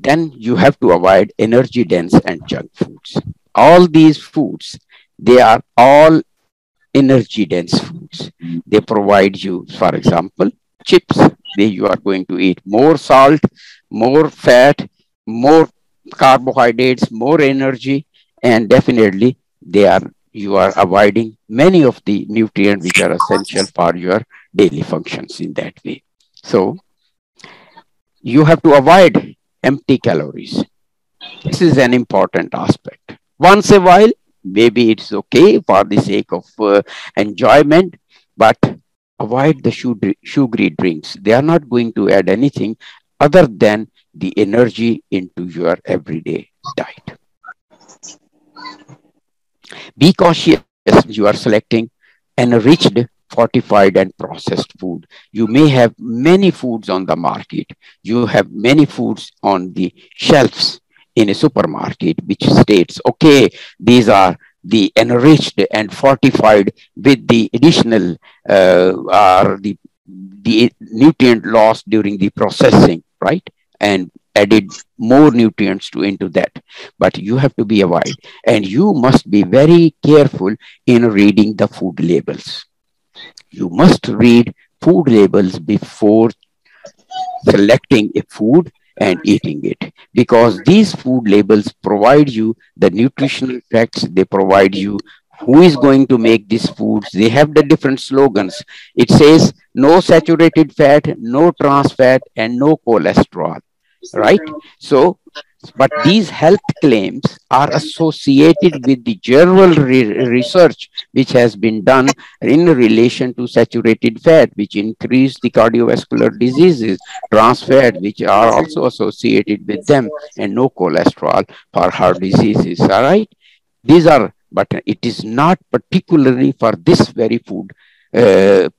then you have to avoid energy dense and junk foods. All these foods, they are all energy dense foods. They provide you, for example, chips. You are going to eat more salt, more fat, more carbohydrates, more energy, and definitely you are avoiding many of the nutrients which are essential for your daily functions in that way. So you have to avoid empty calories. This is an important aspect. Once a while, maybe it's okay for the sake of enjoyment, but avoid the sugary drinks. They are not going to add anything other than the energy into your everyday diet. Be cautious. You are selecting enriched, fortified, and processed food. You may have many foods on the market. You have many foods on the shelves in a supermarket, which states, okay, these are the enriched and fortified with the additional or the nutrient loss during the processing, right? And added more nutrients into that. But you have to be aware, and you must be very careful in reading the food labels. You must read food labels before selecting a food and eating it, because these food labels provide you the nutritional facts. They provide you who is going to make these foods. They have the different slogans. It says no saturated fat, no trans fat, and no cholesterol, right? So, but these health claims are associated with the general research which has been done in relation to saturated fat, which increase the cardiovascular diseases, trans fat, which are also associated with them, and no cholesterol for heart diseases, all right? These are, but it is not particularly for this very food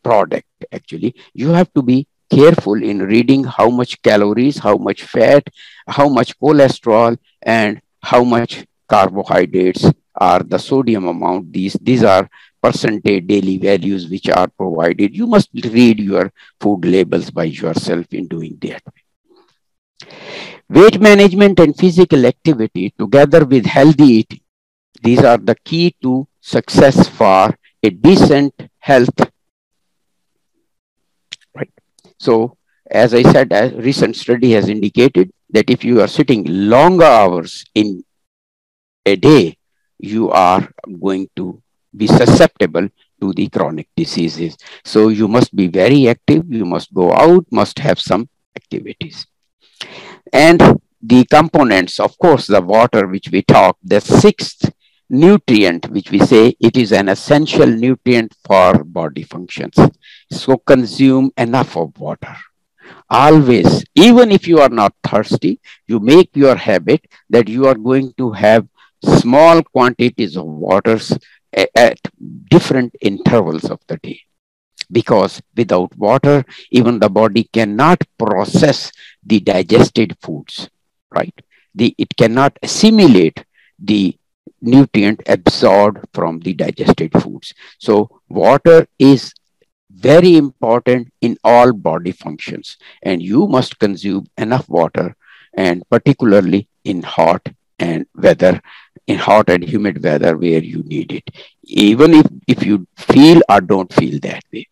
product, actually. You have to be careful in reading how much calories, how much fat, how much cholesterol, and how much carbohydrates are the sodium amount. These are percentage daily values which are provided. You must read your food labels by yourself in doing that. Weight management and physical activity together with healthy eating, these are the key to success for a decent health. So, as I said, a recent study has indicated that if you are sitting longer hours in a day, you are going to be susceptible to the chronic diseases. So, you must be very active. You must go out, must have some activities. And the components, of course, the water which we talked, the sixth nutrient which we say it is an essential nutrient for body functions. So consume enough of water. Always, even if you are not thirsty, you make your habit that you are going to have small quantities of waters at different intervals of the day. Because without water, even the body cannot process the digested foods, right? It cannot assimilate the nutrient absorbed from the digested foods. So water is very important in all body functions, and you must consume enough water, and particularly in hot and humid weather where you need it, even if you feel or don't feel that way.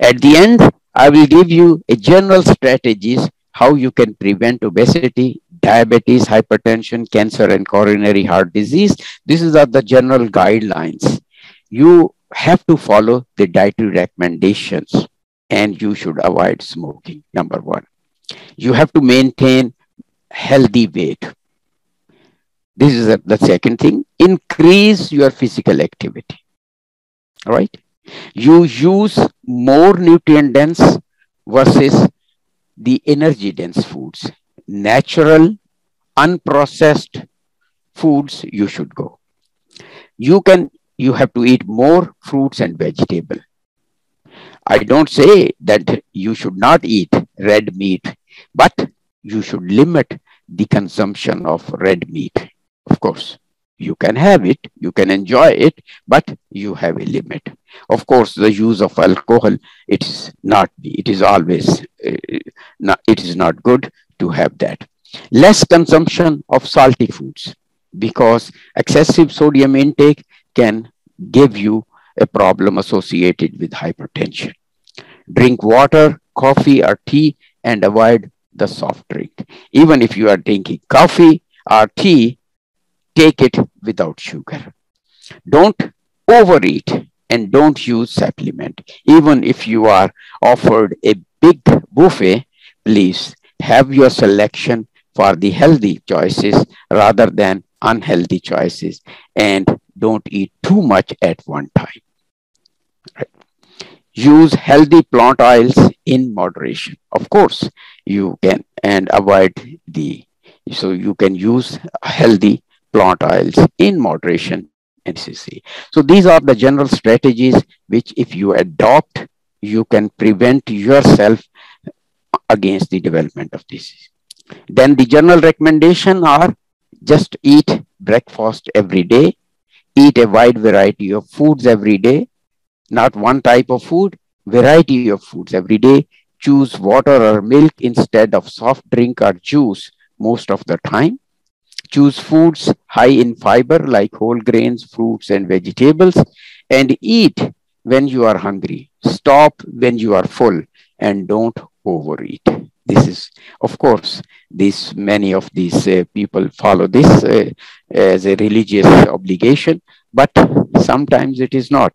At the end, I will give you a general strategies how you can prevent obesity, diabetes, hypertension, cancer, and coronary heart disease. These are the general guidelines. You have to follow the dietary recommendations, and you should avoid smoking, number one. You have to maintain healthy weight. This is the second thing. Increase your physical activity, all right? You use more nutrient-dense versus the energy dense foods. Natural, unprocessed foods you should go. You have to eat more fruits and vegetables. I don't say that you should not eat red meat, but you should limit the consumption of red meat. Of course, you can have it, you can enjoy it, but you have a limit. Of course, the use of alcohol, it is not good to have that. Less consumption of salty foods, because excessive sodium intake can give you a problem associated with hypertension. Drink water, coffee or tea, and avoid the soft drink. Even if you are drinking coffee or tea, take it without sugar. Don't overeat and don't use supplement. Even if you are offered a big buffet, please have your selection for the healthy choices rather than unhealthy choices, and don't eat too much at one time. Right. Use healthy plant oils in moderation. Of course, you can, and avoid the, so you can use healthy plant oils in moderation, NCC. So these are the general strategies which if you adopt, you can prevent yourself against the development of disease. Then the general recommendation are just eat breakfast every day, eat a wide variety of foods every day, not one type of food, variety of foods every day, choose water or milk instead of soft drink or juice most of the time. Choose foods high in fiber like whole grains, fruits, and vegetables, and eat when you are hungry. Stop when you are full and don't overeat. This is, of course, this many of these people follow this as a religious obligation, but sometimes it is not.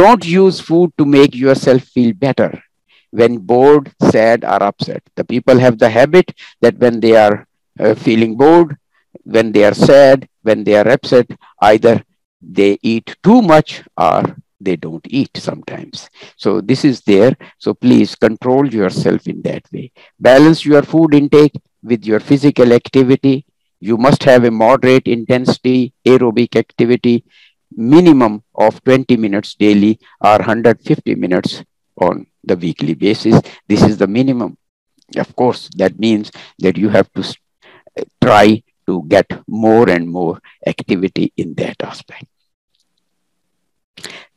Don't use food to make yourself feel better when bored, sad, or upset. The people have the habit that when they are feeling bored, when they are sad, when they are upset, either they eat too much or they don't eat sometimes. So this is there. So please control yourself in that way. Balance your food intake with your physical activity. You must have a moderate intensity aerobic activity, minimum of 20 minutes daily or 150 minutes on the weekly basis. This is the minimum. Of course, that means that you have to try to get more and more activity in that aspect.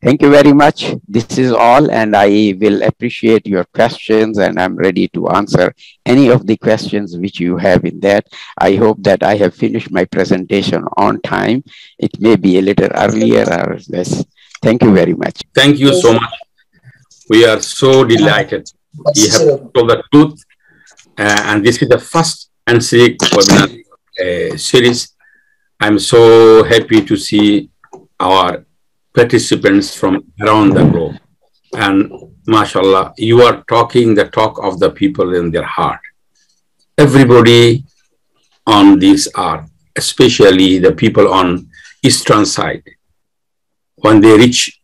Thank you very much. This is all, and I will appreciate your questions, and I'm ready to answer any of the questions which you have in that. I hope that I have finished my presentation on time. It may be a little earlier or less. Thank you very much. Thank you so much. We are so delighted. We have told the truth, and this is the first NSRIC webinar series. I'm so happy to see our participants from around the globe, and mashallah, you are talking the talk of the people in their heart. Everybody on this earth, especially the people on eastern side, when they reach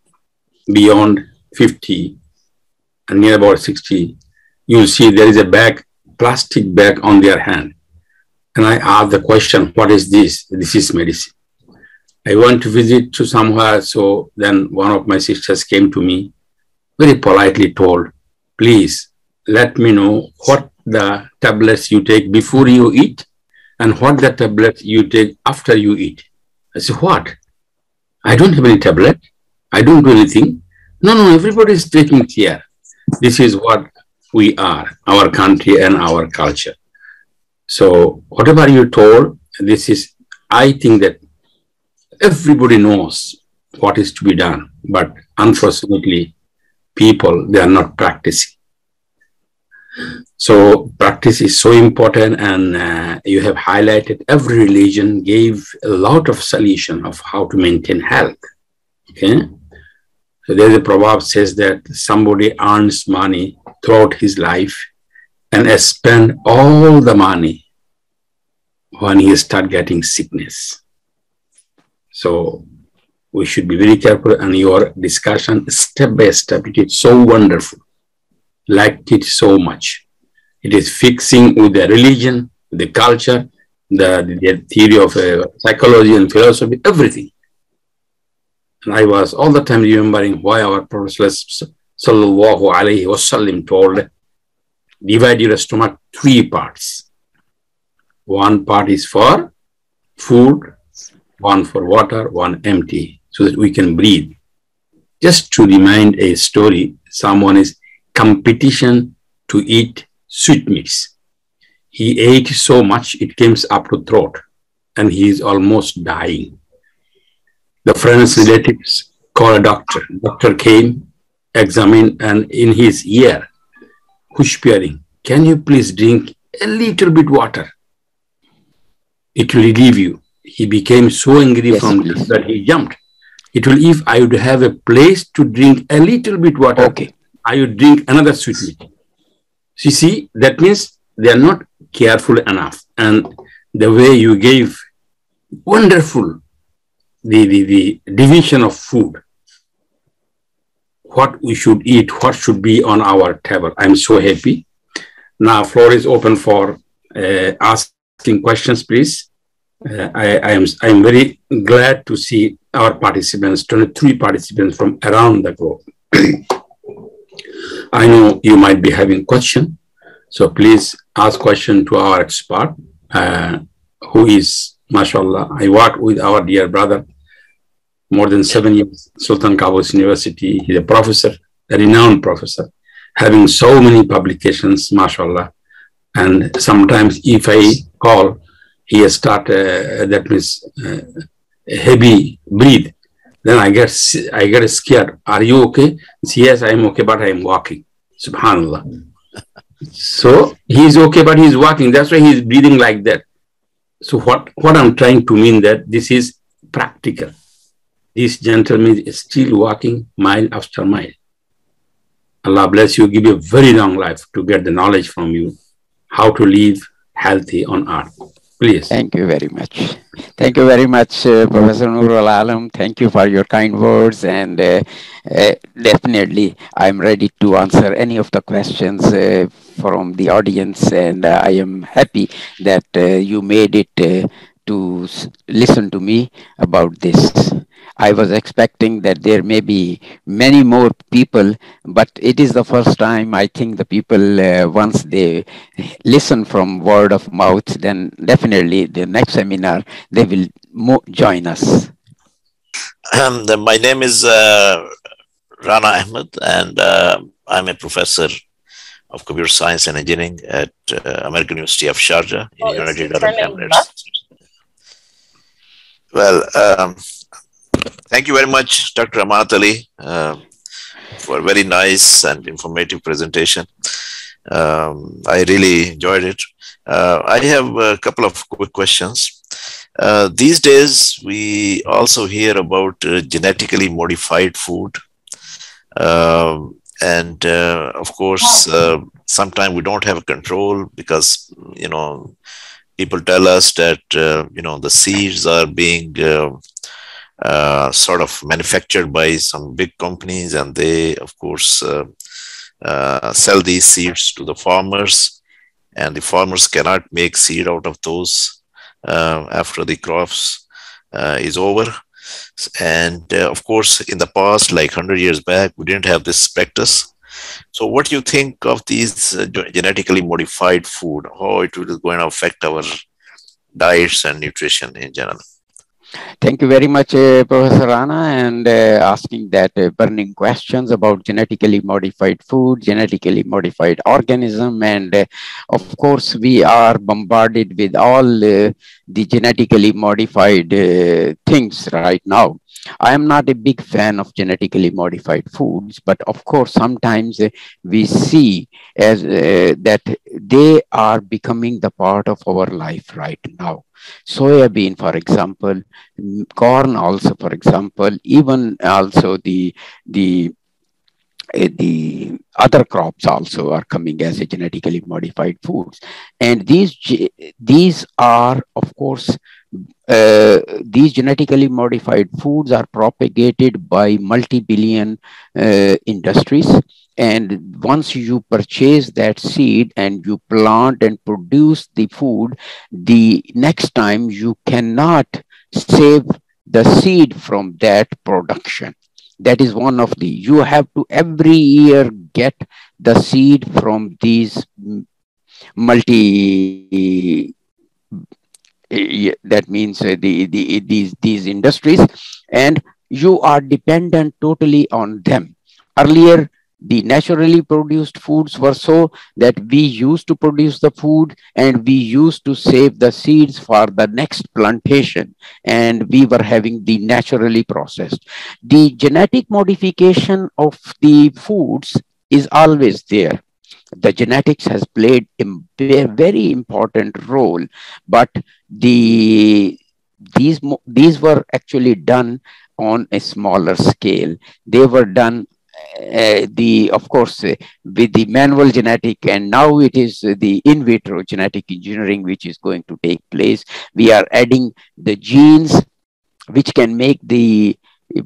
beyond 50 and near about 60, you'll see there is a bag, plastic bag on their hand. And I asked the question, what is this? This is medicine. I went to visit to somewhere. So then one of my sisters came to me, very politely told, please let me know what the tablets you take before you eat and what the tablets you take after you eat. I said, what? I don't have any tablet. I don't do anything. No, no, everybody is taking care. This is what we are, our country and our culture. So whatever you told, this is, I think that everybody knows what is to be done, but unfortunately, people, they are not practicing. So practice is so important, and you have highlighted every religion gave a lot of solution of how to maintain health. Okay, so there's a proverb says that somebody earns money throughout his life and I spend all the money when he start getting sickness. So we should be very careful, and your discussion step by step, it is so wonderful. Liked it so much. It is fixing with the religion, the culture, the theory of psychology and philosophy, everything. And I was all the time remembering why our Prophet Sallallahu Alaihi Wasallam told, divide your stomach three parts. One part is for food, one for water, one empty, so that we can breathe. Just to remind a story, someone is competition to eat sweetmeats. He ate so much, it came up to throat, and he is almost dying. The friend's relatives called a doctor. Doctor came, examined, and in his ear, whispering, can you please drink a little bit water? It will relieve you. He became so angry from this that he jumped. It will, if I would have a place to drink a little bit water, okay, I would drink another sweetmeat. You see, that means they are not careful enough. And the way you gave, wonderful, the division of food, what we should eat, what should be on our table. I'm so happy. Now, floor is open for asking questions, please. I am very glad to see our participants, 23 participants from around the globe. I know you might be having question, so please ask question to our expert, who is, mashallah, I work with our dear brother, more than 7 years, Sultan Qaboos University. He's a professor, a renowned professor, having so many publications, mashallah. And sometimes if I call, he start, that means heavy breathe. Then I get scared. Are you okay? Yes, I am okay, but I am walking. Subhanallah. So he is okay, but he is walking. That's why he is breathing like that. So what I'm trying to mean that this is practical. This gentleman is still walking mile after mile. Allah bless you. Give you a very long life to get the knowledge from you. How to live healthy on earth. Please. Thank you very much. Thank you very much, Professor Noorul Alam. Thank you for your kind words, and definitely I'm ready to answer any of the questions from the audience, and I am happy that you made it to listen to me about this. I was expecting that there may be many more people, but it is the first time I think the people, once they listen from word of mouth, then definitely the next seminar, they will join us. My name is Rana Ahmed, and I'm a professor of computer science and engineering at American University of Sharjah in United Arab Emirates. Well, thank you very much, Dr. Amanat Ali, for a very nice and informative presentation. I really enjoyed it. I have a couple of quick questions. These days, we also hear about genetically modified food. And of course, sometimes we don't have control because, you know, people tell us that, you know, the seeds are being sort of manufactured by some big companies, and they, of course, sell these seeds to the farmers, and the farmers cannot make seed out of those after the crops is over. And of course, in the past, like 100 years back, we didn't have this practice. So what do you think of these genetically modified food? How it is going to affect our diets and nutrition in general? Thank you very much, Professor Rana, and asking that burning questions about genetically modified food, genetically modified organism, and of course, we are bombarded with all the genetically modified things right now. I am not a big fan of genetically modified foods, but of course, sometimes we see as that they are becoming the part of our life right now. Soya bean, for example, corn also, for example, even also the other crops also are coming as a genetically modified foods. And these are, of course, these genetically modified foods are propagated by multi-billion industries. And once you purchase that seed and you plant and produce the food, the next time you cannot save the seed from that production. That is one of the, you have to every year get the seed from these multi, that means these industries, and you are dependent totally on them. Earlier, the naturally produced foods were so that we used to produce the food and we used to save the seeds for the next plantation, and we were having the naturally processed. The genetic modification of the foods is always there. The genetics has played a very important role, but these were actually done on a smaller scale. They were done of course, with the manual genetic, and now it is the in vitro genetic engineering which is going to take place. We are adding the genes which can make the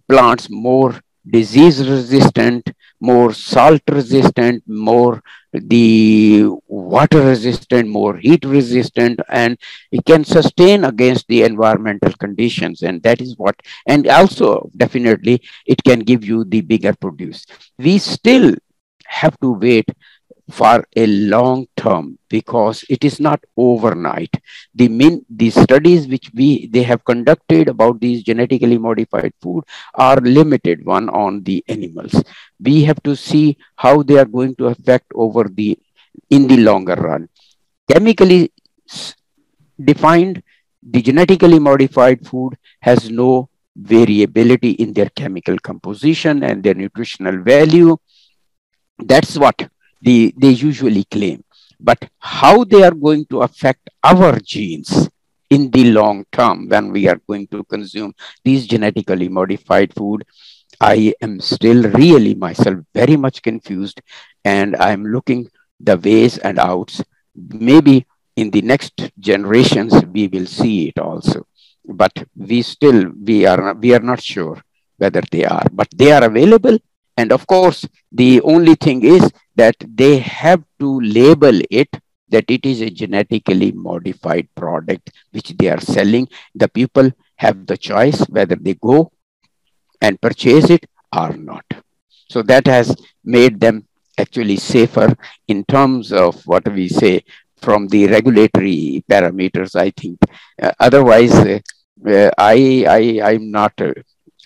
plants more disease resistant, more salt resistant, more the water resistant, more heat resistant, and it can sustain against the environmental conditions. And that is what, and also definitely it can give you the bigger produce. We still have to wait for a long term because it is not overnight. The studies which they have conducted about these genetically modified food are limited one on the animals. We have to see how they are going to affect in the longer run. chemically defined, the genetically modified food has no variability in their chemical composition and their nutritional value. That's what they usually claim. But how they are going to affect our genes in the long term when we are going to consume these genetically modified food, I am still really myself very much confused, and I'm looking the ways and outs. Maybe in the next generations, we will see it also. But we are not sure whether they are, but they are available. And of course, the only thing is that they have to label it that it is a genetically modified product which they are selling. The people have the choice whether they go and purchase it or not. So that has made them actually safer in terms of what we say from the regulatory parameters, I think. Otherwise, I'm not...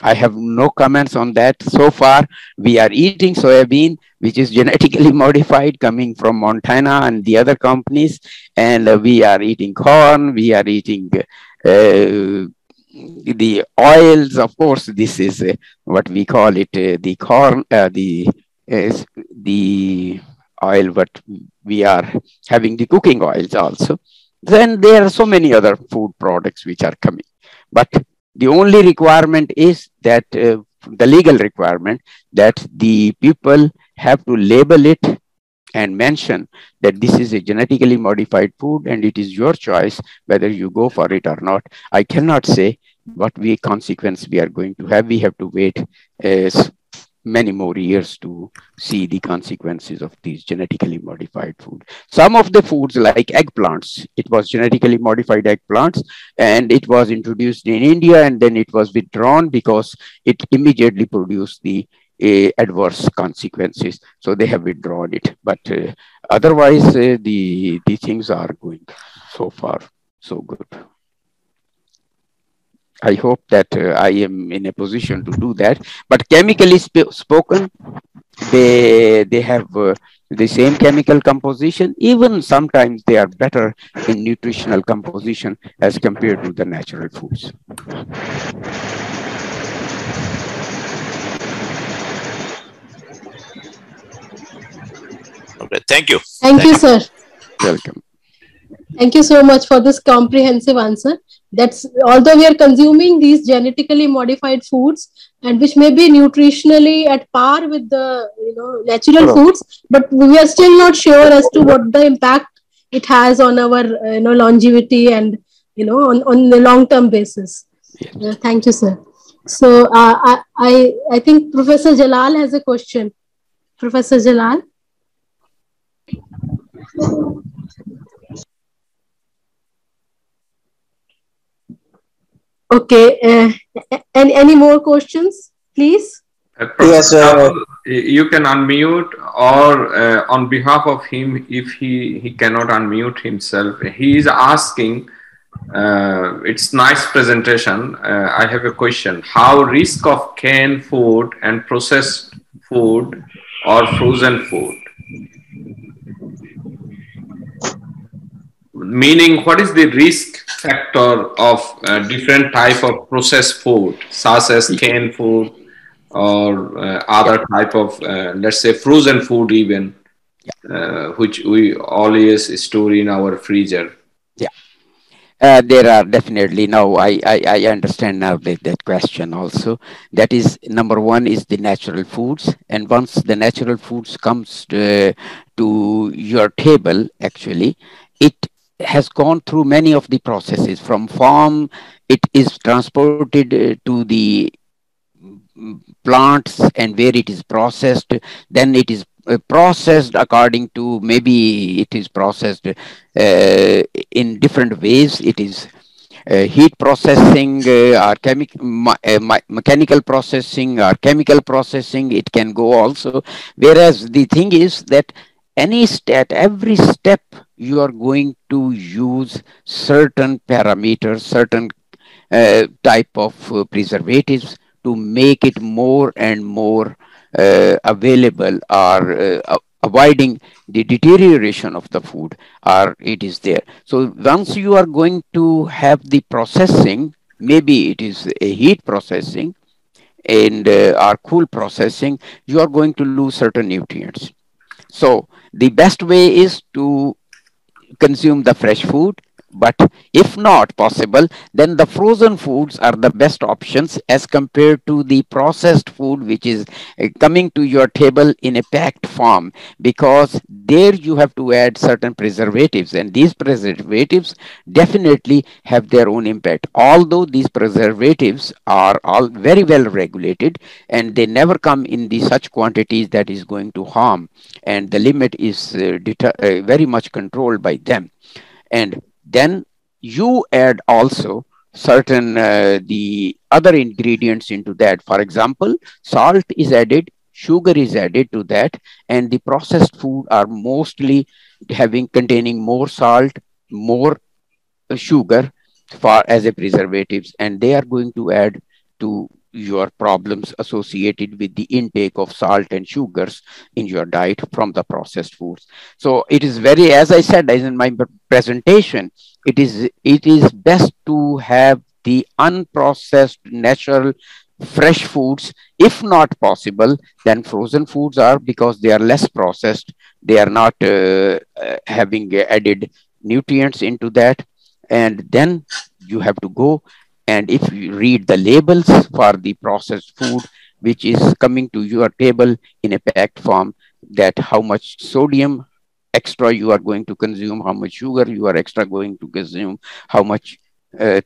I have no comments on that. So far, we are eating soybean, which is genetically modified, coming from Montana and the other companies. And we are eating corn. We are eating the oils. Of course, this is what we call it, the corn, the oil, but we are having the cooking oils also. Then there are so many other food products which are coming. But the only requirement is that, the legal requirement, that the people have to label it and mention that this is a genetically modified food and it is your choice whether you go for it or not. I cannot say what consequence we are going to have. We have to wait many more years to see the consequences of these genetically modified food. Some of the foods like eggplants, it was genetically modified eggplants, and it was introduced in India and then it was withdrawn because it immediately produced the adverse consequences. So they have withdrawn it. But otherwise, the things are going so far, so good. I hope that I am in a position to do that. But chemically spoken, they have the same chemical composition. Even sometimes they are better in nutritional composition as compared to the natural foods. Okay, thank you. Thank you, sir. Welcome. Thank you so much for this comprehensive answer. That's, although we are consuming these genetically modified foods and which may be nutritionally at par with the natural foods, but we are still not sure as to what the impact it has on our longevity and on the long-term basis. Yes. Thank you, sir. So I think Professor Jalal has a question. Professor Jalal. Okay, any more questions, please? Yes, sir. You can unmute, or on behalf of him, if he cannot unmute himself. He is asking, it's nice presentation. I have a question. How risk of canned food and processed food or frozen food? Meaning, what is the risk factor of different type of processed food, such as canned food or other type of, let's say, frozen food even, which we always store in our freezer? Yeah, there are definitely, now I understand now that question also. That is, number one is the natural foods. And once the natural foods comes to your table, actually, it has gone through many of the processes. From farm, it is transported to the plants and where it is processed. Then it is processed according to, maybe it is processed in different ways. It is heat processing or mechanical processing or chemical processing. It can go also. Whereas the thing is that every step, you are going to use certain parameters, certain type of preservatives to make it more and more available or avoiding the deterioration of the food, or it is there. So once you are going to have the processing, maybe it is a heat processing and or cool processing, you are going to lose certain nutrients. So the best way is to consume the fresh food, but if not possible, then the frozen foods are the best options as compared to the processed food which is coming to your table in a packed form, because there you have to add certain preservatives, and these preservatives definitely have their own impact. Although these preservatives are all very well regulated and they never come in the such quantities that is going to harm, and the limit is very much controlled by them. And then you add also certain the other ingredients into that. For example, salt is added, sugar is added to that, and the processed food are mostly containing more salt, more sugar as a preservatives, and they are going to add to your problems associated with the intake of salt and sugars in your diet from the processed foods. So it is very, as I said in my presentation, it is best to have the unprocessed natural fresh foods. If not possible, then frozen foods are, because they are less processed, they are not having added nutrients into that. And then you have to go, and if you read the labels for the processed food which is coming to your table in a packed form, that how much sodium extra you are going to consume, how much sugar you are extra going to consume, how much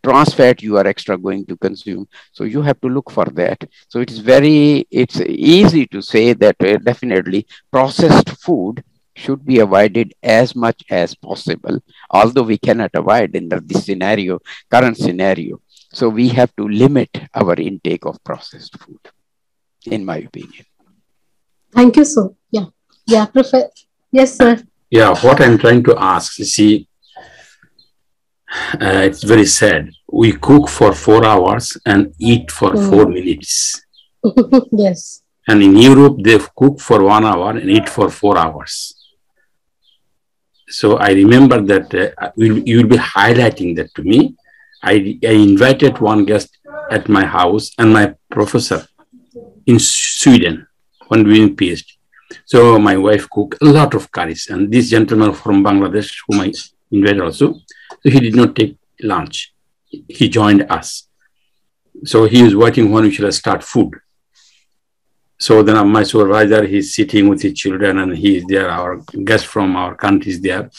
trans fat you are extra going to consume. So you have to look for that. So it's easy to say that definitely processed food should be avoided as much as possible, although we cannot avoid in this scenario, current scenario. So we have to limit our intake of processed food, in my opinion. Thank you, sir. Yeah. Yeah, Professor. Yes, sir. Yeah, what I'm trying to ask, you see, it's very sad. We cook for 4 hours and eat for 4 minutes. Yes. And in Europe, they cook for 1 hour and eat for 4 hours. So I remember that you'll be highlighting that to me. I invited one guest at my house and my professor in Sweden when doing PhD. So my wife cooked a lot of curries, and this gentleman from Bangladesh, whom I invited also, so he did not take lunch. He joined us. So he is waiting when we shall start food. So then my supervisor, he's sitting with his children, and he is there, our guest from our country is there.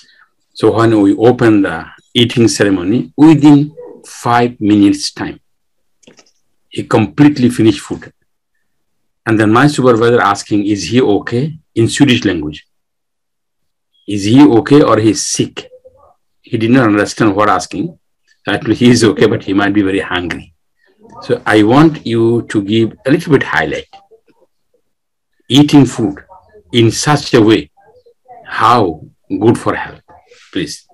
So when we open the eating ceremony, within 5 minutes time, he completely finished food. And then my supervisor asking, is he okay? In Swedish language. Is he okay or he's sick? He did not understand what asking. Actually, he is okay, but he might be very hungry. So I want you to give a little bit highlight. Eating food in such a way, how good for health, please.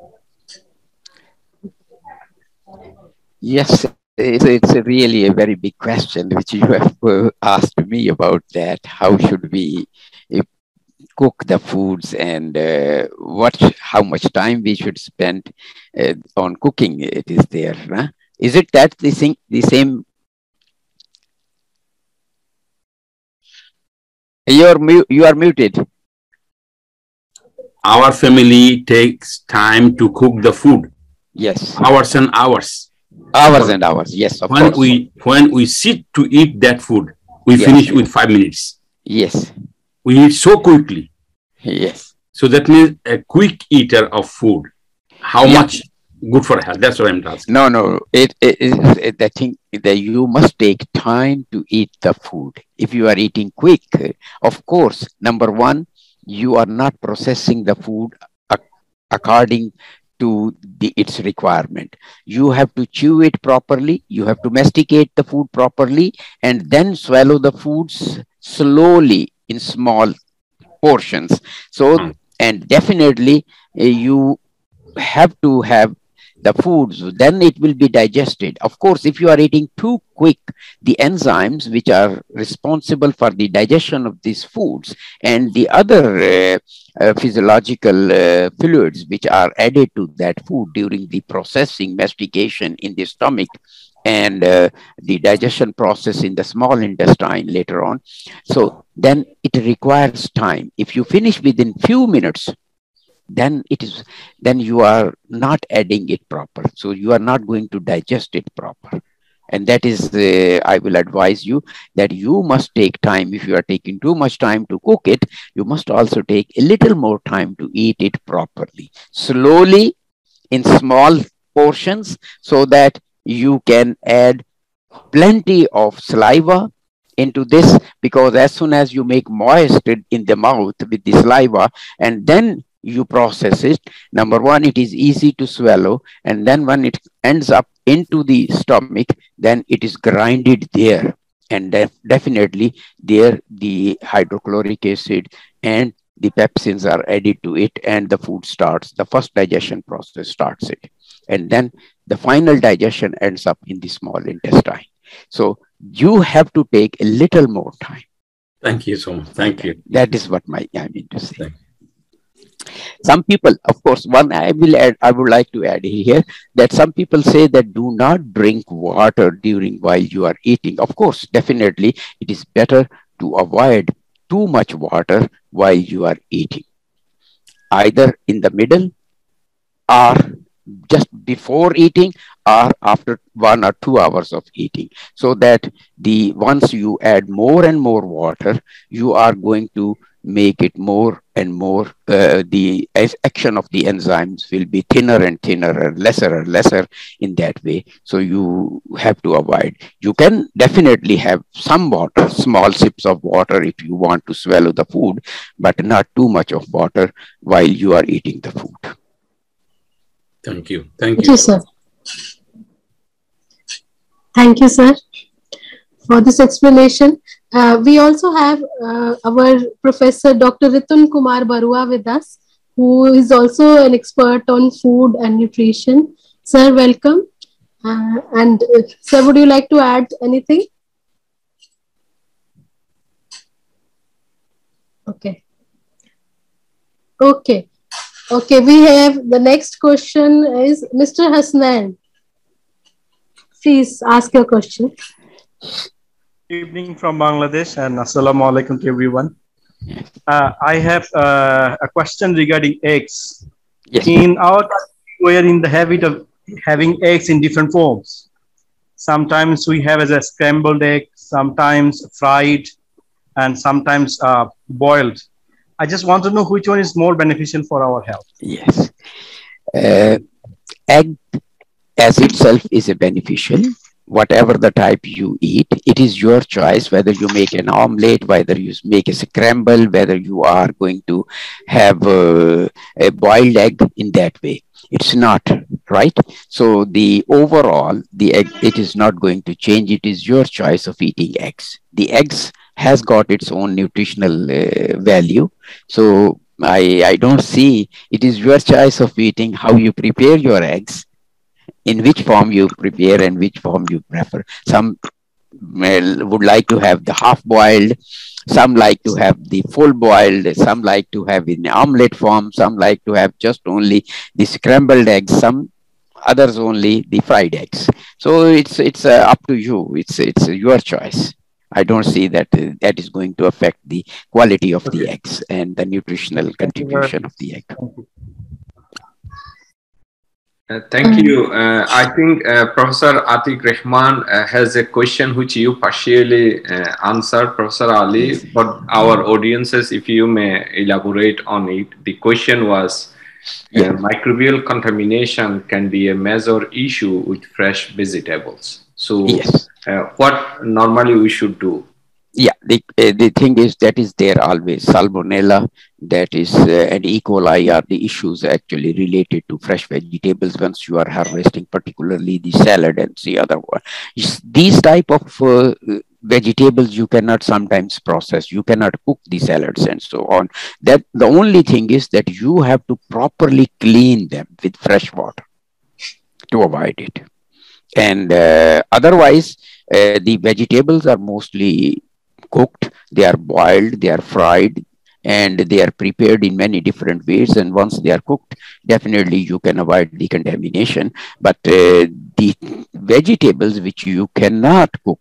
Yes, it's really a very big question which you have asked me about that. How should we cook the foods, and how much time we should spend on cooking it is there. Huh? Is it that the same? You are muted. Our family takes time to cook the food. Yes. Hours and hours. Hours and hours, yes, of course. When we sit to eat that food, we finish with 5 minutes. Yes. We eat so quickly. Yes. So that means a quick eater of food, how much good for health? That's what I'm asking. No. The thing that you must take time to eat the food. If you are eating quick, of course, number one, you are not processing the food according to its requirement. You have to chew it properly, you have to masticate the food properly, and then swallow the foods slowly in small portions. So, and definitely you have to have the foods, then it will be digested. Of course, if you are eating too quick, the enzymes which are responsible for the digestion of these foods and the other physiological fluids which are added to that food during the processing, mastication in the stomach and the digestion process in the small intestine later on. So then it requires time. If you finish within few minutes, then it is, then you are not adding it proper. So you are not going to digest it proper. And that is, I will advise you that you must take time. If you are taking too much time to cook it, you must also take a little more time to eat it properly, slowly in small portions, so that you can add plenty of saliva into this, because as soon as you make moist in the mouth with the saliva and then you process it, number one, it is easy to swallow, and then when it ends up into the stomach, then it is grinded there, and definitely there the hydrochloric acid and the pepsins are added to it, and the food starts, the first digestion process starts it, and then the final digestion ends up in the small intestine. So you have to take a little more time. Thank you so much. Thank you. That is what I mean to say. Thank you. Some people, of course, I would like to add here that some people say that do not drink water while you are eating. Of course, definitely, it is better to avoid too much water while you are eating, either in the middle or just before eating or after 1 or 2 hours of eating, so that once you add more and more water, you are going to make it more and more, the action of the enzymes will be thinner and thinner and lesser in that way. So you have to avoid. You can definitely have some water, small sips of water if you want to swallow the food, but not too much of water while you are eating the food. Thank you. Thank you, sir. Thank you, sir, for this explanation. We also have our professor, Dr. Ritun Kumar Barua, with us, who is also an expert on food and nutrition. Sir, welcome. And sir, would you like to add anything? Okay. Okay. Okay, we have the next question is Mr. Hasnan. Please ask your question. Evening from Bangladesh, and assalamu alaikum to everyone. I have a question regarding eggs. Yes. In our country, we are in the habit of having eggs in different forms. Sometimes we have as a scrambled egg, sometimes fried, and sometimes boiled. I just want to know which one is more beneficial for our health. Yes. Egg as itself is a beneficial. Whatever the type you eat, it is your choice whether you make an omelette, whether you make a scramble, whether you are going to have a boiled egg in that way. It's not, right? So the overall, the egg, it is not going to change. It is your choice of eating eggs. The eggs has got its own nutritional value. So I don't see, it is your choice of eating, how you prepare your eggs, in which form you prepare and which form you prefer. Some would like to have the half-boiled, some like to have the full-boiled, some like to have in omelette form, some like to have just only the scrambled eggs, some others only the fried eggs. So it's up to you. It's your choice. I don't see that that is going to affect the quality of the eggs and the nutritional contribution of the egg. Thank you. I think Professor Atik Rehman has a question which you partially answered, Professor Ali, but our audiences, if you may elaborate on it. The question was, microbial contamination can be a major issue with fresh vegetables. So what normally we should do? Yeah, the thing is that is there always. Salmonella, that is, and E. coli are the issues actually related to fresh vegetables once you are harvesting, particularly the salad and the other one. These type of vegetables you cannot sometimes process. You cannot cook the salads and so on. That the only thing is that you have to properly clean them with fresh water. to avoid it. And otherwise, the vegetables are mostly cooked, they are boiled, they are fried, and they are prepared in many different ways. And once they are cooked, definitely you can avoid the contamination. But the vegetables which you cannot cook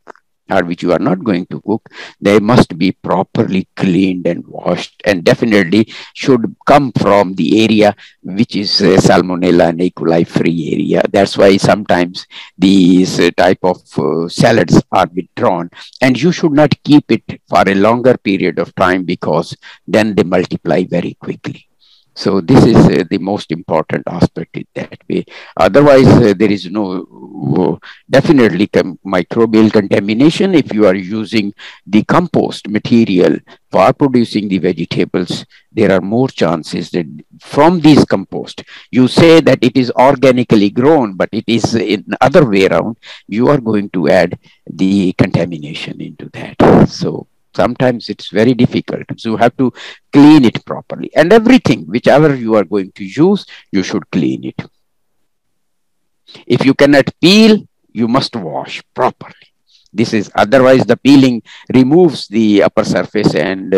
or which you are not going to cook, they must be properly cleaned and washed, and definitely should come from the area which is salmonella and E. coli free area. That's why sometimes these type of salads are withdrawn, and you should not keep it for a longer period of time, because then they multiply very quickly. So this is the most important aspect in that way. Otherwise, there is no definitely microbial contamination. If you are using the compost material for producing the vegetables, there are more chances that from these compost, you say that it is organically grown, but it is in other way around, you are going to add the contamination into that. So sometimes it's very difficult. So you have to clean it properly. And everything, whichever you are going to use, you should clean it. If you cannot peel, you must wash properly. This is, otherwise the peeling removes the upper surface, and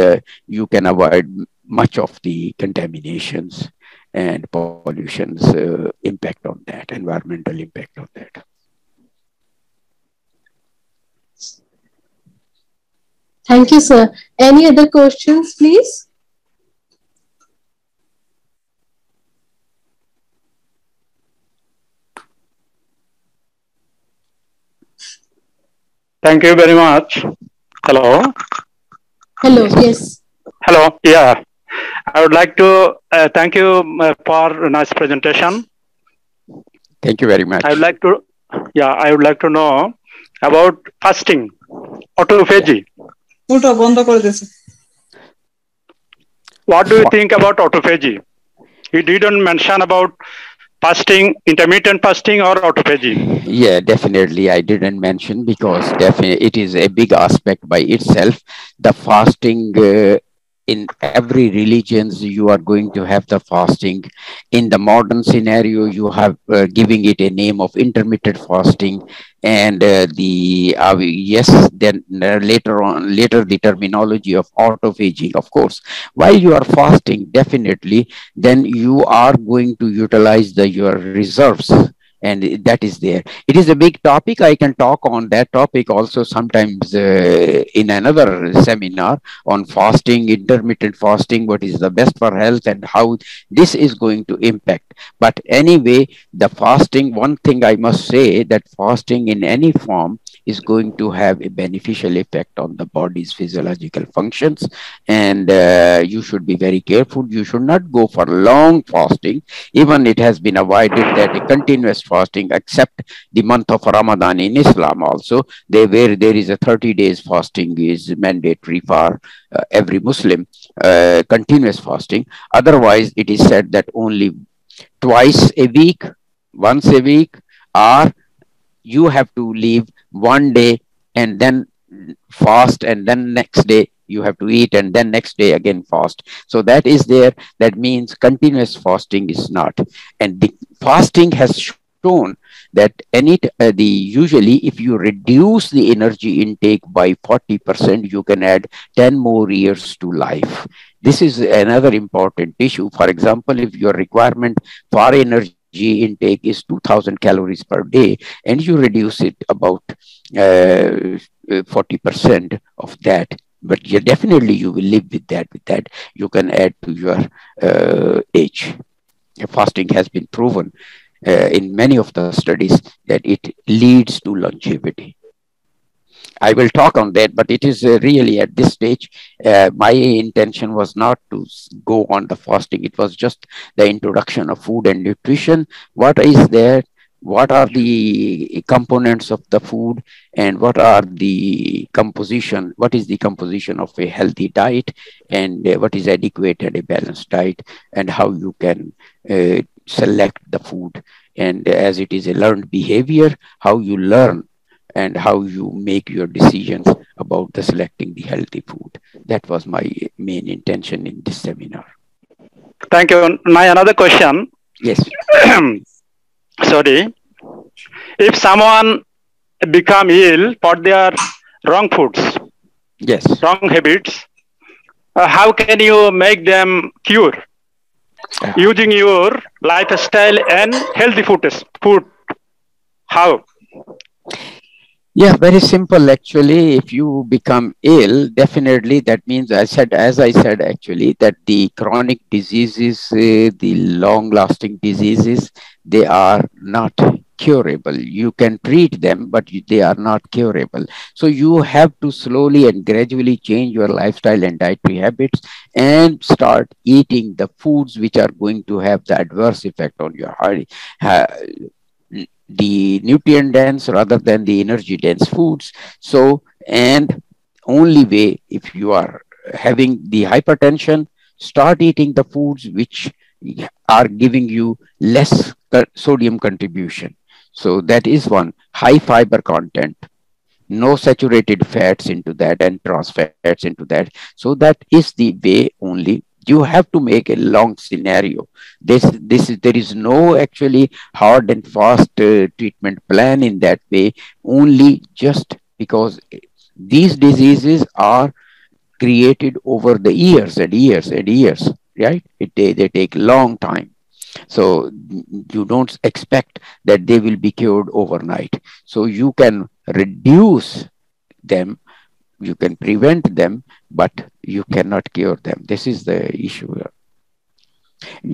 you can avoid much of the contaminations and pollution's impact on that, environmental impact on that. Thank you, sir. Any other questions, please? Thank you very much. Hello. Hello, yes. Hello, yeah. I would like to thank you for a nice presentation. Thank you very much. I would like to, yeah, I would like to know about fasting, autophagy. Yeah. What do you think about autophagy? You didn't mention about fasting, intermittent fasting or autophagy. Yeah, definitely I didn't mention, because definitely it is a big aspect by itself. The fasting in every religions, you are going to have the fasting. In the modern scenario, you have giving it a name of intermittent fasting, and later the terminology of autophagy. Of course, while you are fasting, definitely, then you are going to utilize your reserves. And that is there. It is a big topic. I can talk on that topic also sometimes in another seminar on fasting, intermittent fasting, what is the best for health and how this is going to impact. But anyway, the fasting, one thing I must say, that fasting in any form is going to have a beneficial effect on the body's physiological functions, and you should be very careful. You should not go for long fasting. Even it has been avoided that a continuous fasting, except the month of Ramadan in Islam also, where there is a 30 days fasting is mandatory for every Muslim, continuous fasting. Otherwise, it is said that only twice a week, once a week, or you have to leave one day and then fast, and then next day you have to eat, and then next day again fast. So that is there. That means continuous fasting is not. And the fasting has shown that usually if you reduce the energy intake by 40%, you can add 10 more years to life. This is another important issue. For example, if your requirement for energy intake is 2000 calories per day, and you reduce it about 40% of that, but definitely you will live with that. You can add to your age. Fasting has been proven in many of the studies that it leads to longevity. I will talk on that, but it is really at this stage, my intention was not to go on the fasting. It was just the introduction of food and nutrition. What is there? What are the components of the food, and what are the composition? What is the composition of a healthy diet, and what is adequate and a balanced diet, and how you can select the food. And as it is a learned behavior, how you learn and how you make your decisions about selecting the healthy food. That was my main intention in this seminar. Thank you. My another question. Yes. Sorry. if someone become ill for their wrong foods, yes, wrong habits, how can you make them cure? Using your lifestyle and healthy food. How? Yeah, very simple actually. If you become ill, definitely that means, as I said actually, that the chronic diseases, the long-lasting diseases, they are not curable. You can treat them, but they are not curable. So you have to slowly and gradually change your lifestyle and dietary habits and start eating the foods which are going to have the adverse effect on your body. The nutrient dense rather than the energy dense foods. So, and only way, if you are having the hypertension, start eating the foods which are giving you less sodium contribution. So that is one, high fiber content, no saturated fats into that and trans fats into that. So that is the way only. You have to make a long scenario. There is no actually hard and fast treatment plan in that way, only just because these diseases are created over the years and years and years, right? They take long time. So you don't expect that they will be cured overnight. So you can reduce them, you can prevent them, but you cannot cure them. This is the issue.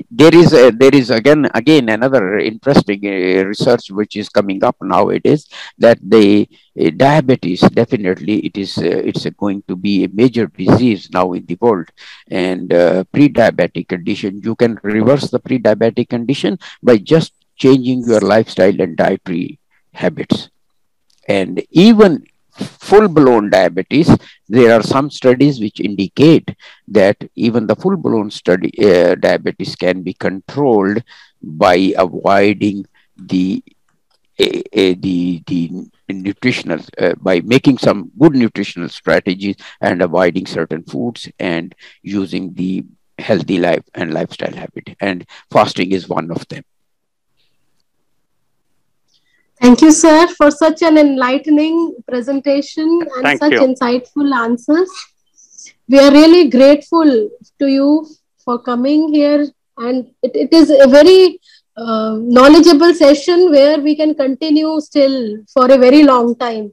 There is again another interesting research which is coming up nowadays, that the diabetes, definitely it's going to be a major disease now in the world, and pre-diabetic condition. You can reverse the pre-diabetic condition by just changing your lifestyle and dietary habits. And even full-blown diabetes, there are some studies which indicate that even the full-blown diabetes can be controlled by avoiding the nutritional, by making some good nutritional strategies and avoiding certain foods and using the healthy life and lifestyle habit. And fasting is one of them. Thank you, sir, for such an enlightening presentation and such insightful answers. We are really grateful to you for coming here. And it is a very knowledgeable session where we can continue still for a very long time,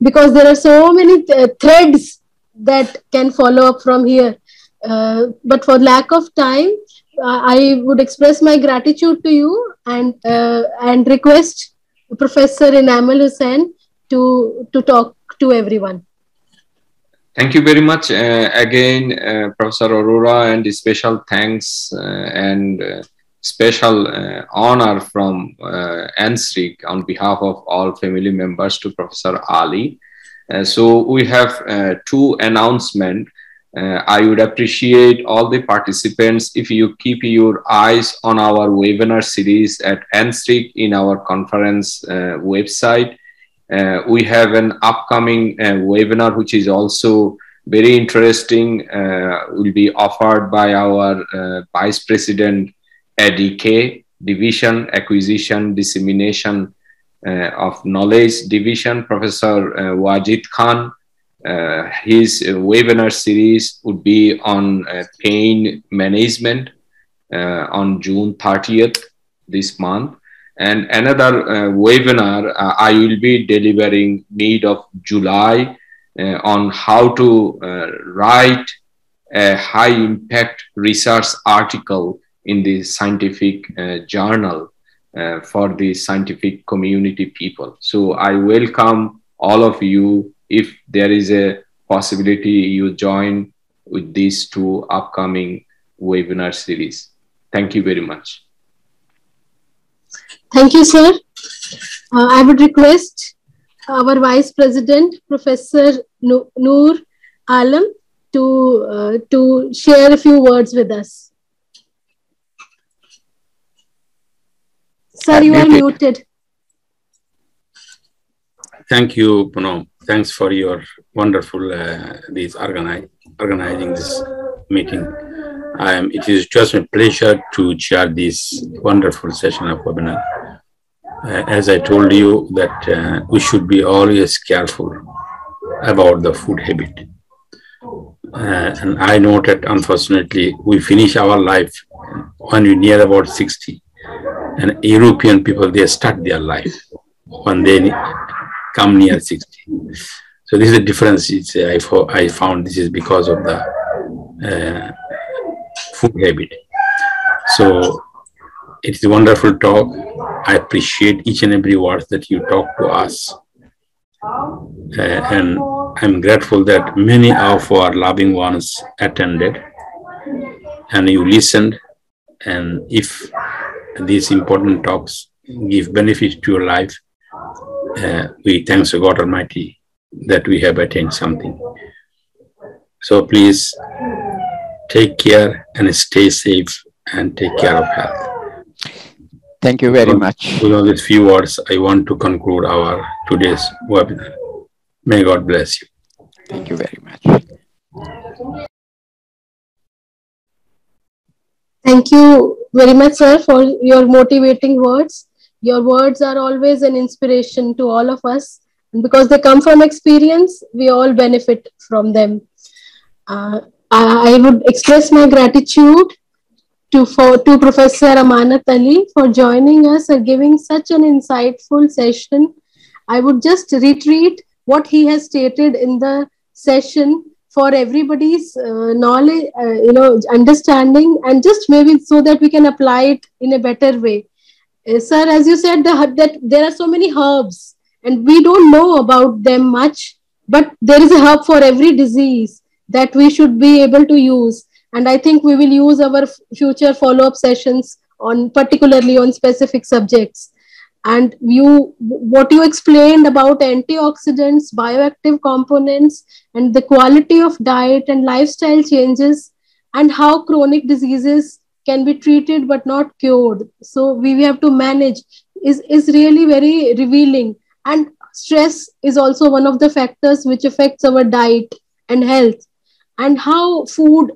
because there are so many threads that can follow up from here. But for lack of time, I would express my gratitude to you and request Professor Enamul Hasan to talk to everyone. Thank you very much again, Professor Aurora, and special thanks and special honor from NSRIC on behalf of all family members to Professor Ali. So we have two announcements. I would appreciate all the participants if you keep your eyes on our webinar series at NSRIC in our conference website. We have an upcoming webinar which is also very interesting, will be offered by our Vice President ADK Division, Acquisition Dissemination of Knowledge Division, Professor Wajid Khan. His webinar series would be on pain management on June 30th this month. And another webinar I will be delivering mid of July on how to write a high impact research article in the scientific journal for the scientific community people. So I welcome all of you. If there is a possibility, you join with these two upcoming webinar series. Thank you very much. Thank you, sir. I would request our Vice President, Professor Noor Alam, to share a few words with us. Sir, you are muted. Thank you, Poonam. Thanks for your wonderful organizing this meeting. It is just a pleasure to chair this wonderful session of webinar. as I told you, that we should be always careful about the food habit. And I know that unfortunately we finish our life when we near about 60, and European people, they start their life when they come near 60. So this is the difference. It's, I found this is because of the food habit. So it's a wonderful talk. I appreciate each and every word that you talk to us. And I'm grateful that many of our loving ones attended and you listened. And if these important talks give benefit to your life, we thanks to God Almighty that we have attained something. So please take care and stay safe and take care of health. Thank you very much. With all these few words, I want to conclude our today's webinar. May God bless you. Thank you very much. Thank you very much, sir, for your motivating words. Your words are always an inspiration to all of us. And because they come from experience, we all benefit from them. I would express my gratitude to Professor Amanat Ali for joining us and giving such an insightful session. I would just reiterate what he has stated in the session for everybody's knowledge, understanding, and just maybe so that we can apply it in a better way. Sir, as you said, that there are so many herbs and we don't know about them much, but there is a herb for every disease that we should be able to use. And I think we will use our future follow-up sessions on particularly on specific subjects. And what you explained about antioxidants, bioactive components, and the quality of diet and lifestyle changes, and how chronic diseases can be treated but not cured. So we have to manage is really very revealing. And stress is also one of the factors which affects our diet and health. And how food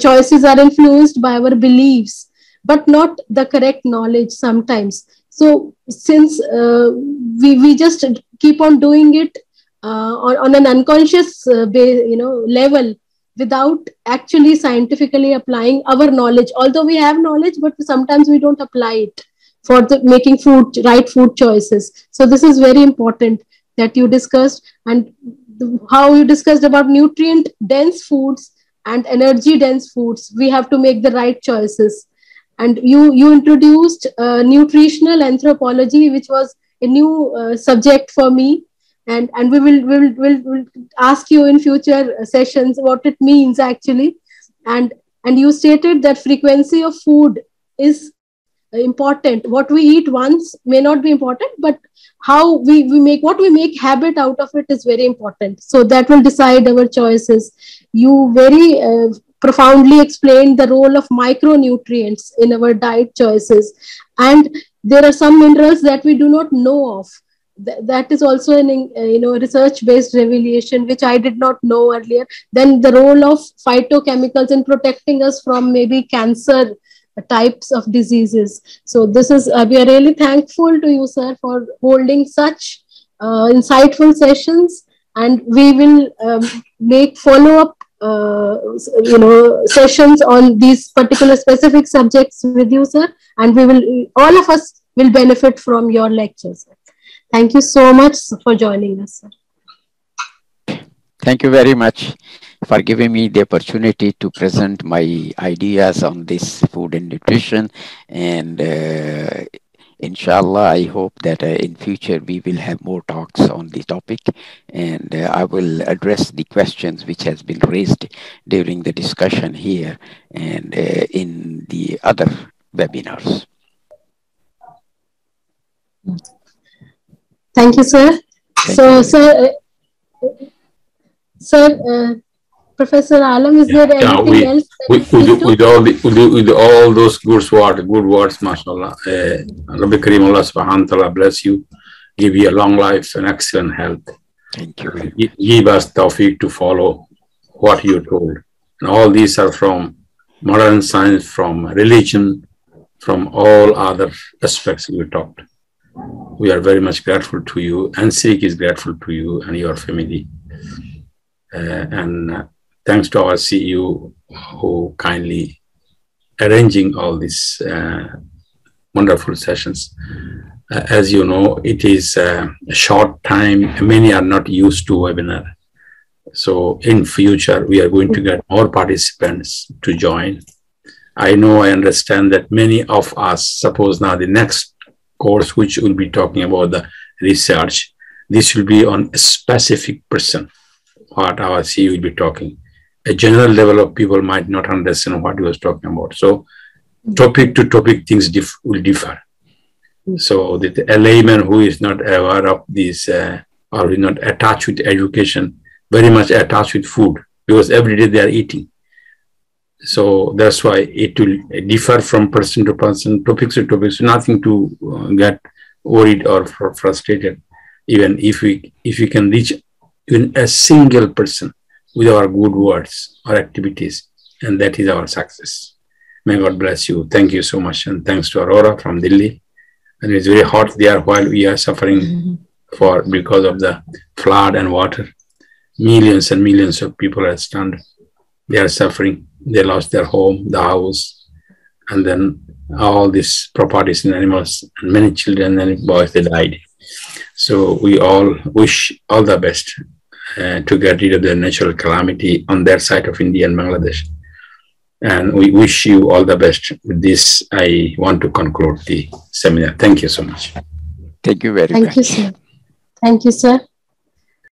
choices are influenced by our beliefs, but not the correct knowledge sometimes. So since we just keep on doing it on an unconscious level without actually scientifically applying our knowledge, although we have knowledge, but sometimes we don't apply it for making right food choices. So this is very important that you discussed, and how you discussed about nutrient-dense foods and energy-dense foods. We have to make the right choices. And you introduced nutritional anthropology, which was a new subject for me. And we will ask you in future sessions what it means actually. And you stated that frequency of food is important. What we eat once may not be important, but how we make habit out of it is very important. So that will decide our choices. You very profoundly explained the role of micronutrients in our diet choices. And there are some minerals that we do not know of. That is also an research-based revelation, which I did not know earlier. Then the role of phytochemicals in protecting us from maybe cancer types of diseases. So this is, we are really thankful to you, sir, for holding such insightful sessions, and we will make follow-up sessions on these particular specific subjects with you, sir, and all of us will benefit from your lectures. Thank you so much for joining us, sir. Thank you very much for giving me the opportunity to present my ideas on this food and nutrition. And inshallah, I hope that in future we will have more talks on the topic, and I will address the questions which has been raised during the discussion here and in the other webinars. Thank you, sir. Professor Alam, is there anything else? With all those good words, mashallah, Rabbi Karim, Allah subhanahu wa ta'ala bless you, give you a long life and excellent health. Thank you. Give us tawfiq to follow what you told. And all these are from modern science, from religion, from all other aspects you talked. We are very much grateful to you, and NSRIC is grateful to you and your family. And thanks to our CEO who kindly arranging all these wonderful sessions. As you know, it is a short time. Many are not used to webinar. So in future, we are going to get more participants to join. I understand that many of us, suppose now the next course, which will be talking about the research, this will be on a specific person, what our CEO will be talking. A general level of people might not understand what he was talking about. So topic to topic, things will differ. So that a layman who is not aware of this or is not attached with education, very much attached with food, because every day they are eating. So that's why it will differ from person to person, topics to topics, nothing to get worried or frustrated. Even if we can reach even a single person with our good words or activities, and that is our success. May God bless you. Thank you so much. And thanks to Aurora from Delhi. And it's very hot there while we are suffering because of the flood and water. Millions and millions of people are stunned. They are suffering. They lost their home, the house, and then all these properties and animals, and many children and boys, they died. So we all wish all the best to get rid of the natural calamity on their side of India and Bangladesh. And we wish you all the best. With this, I want to conclude the seminar. Thank you so much. Thank you very much. Thank you, sir. Thank you, sir.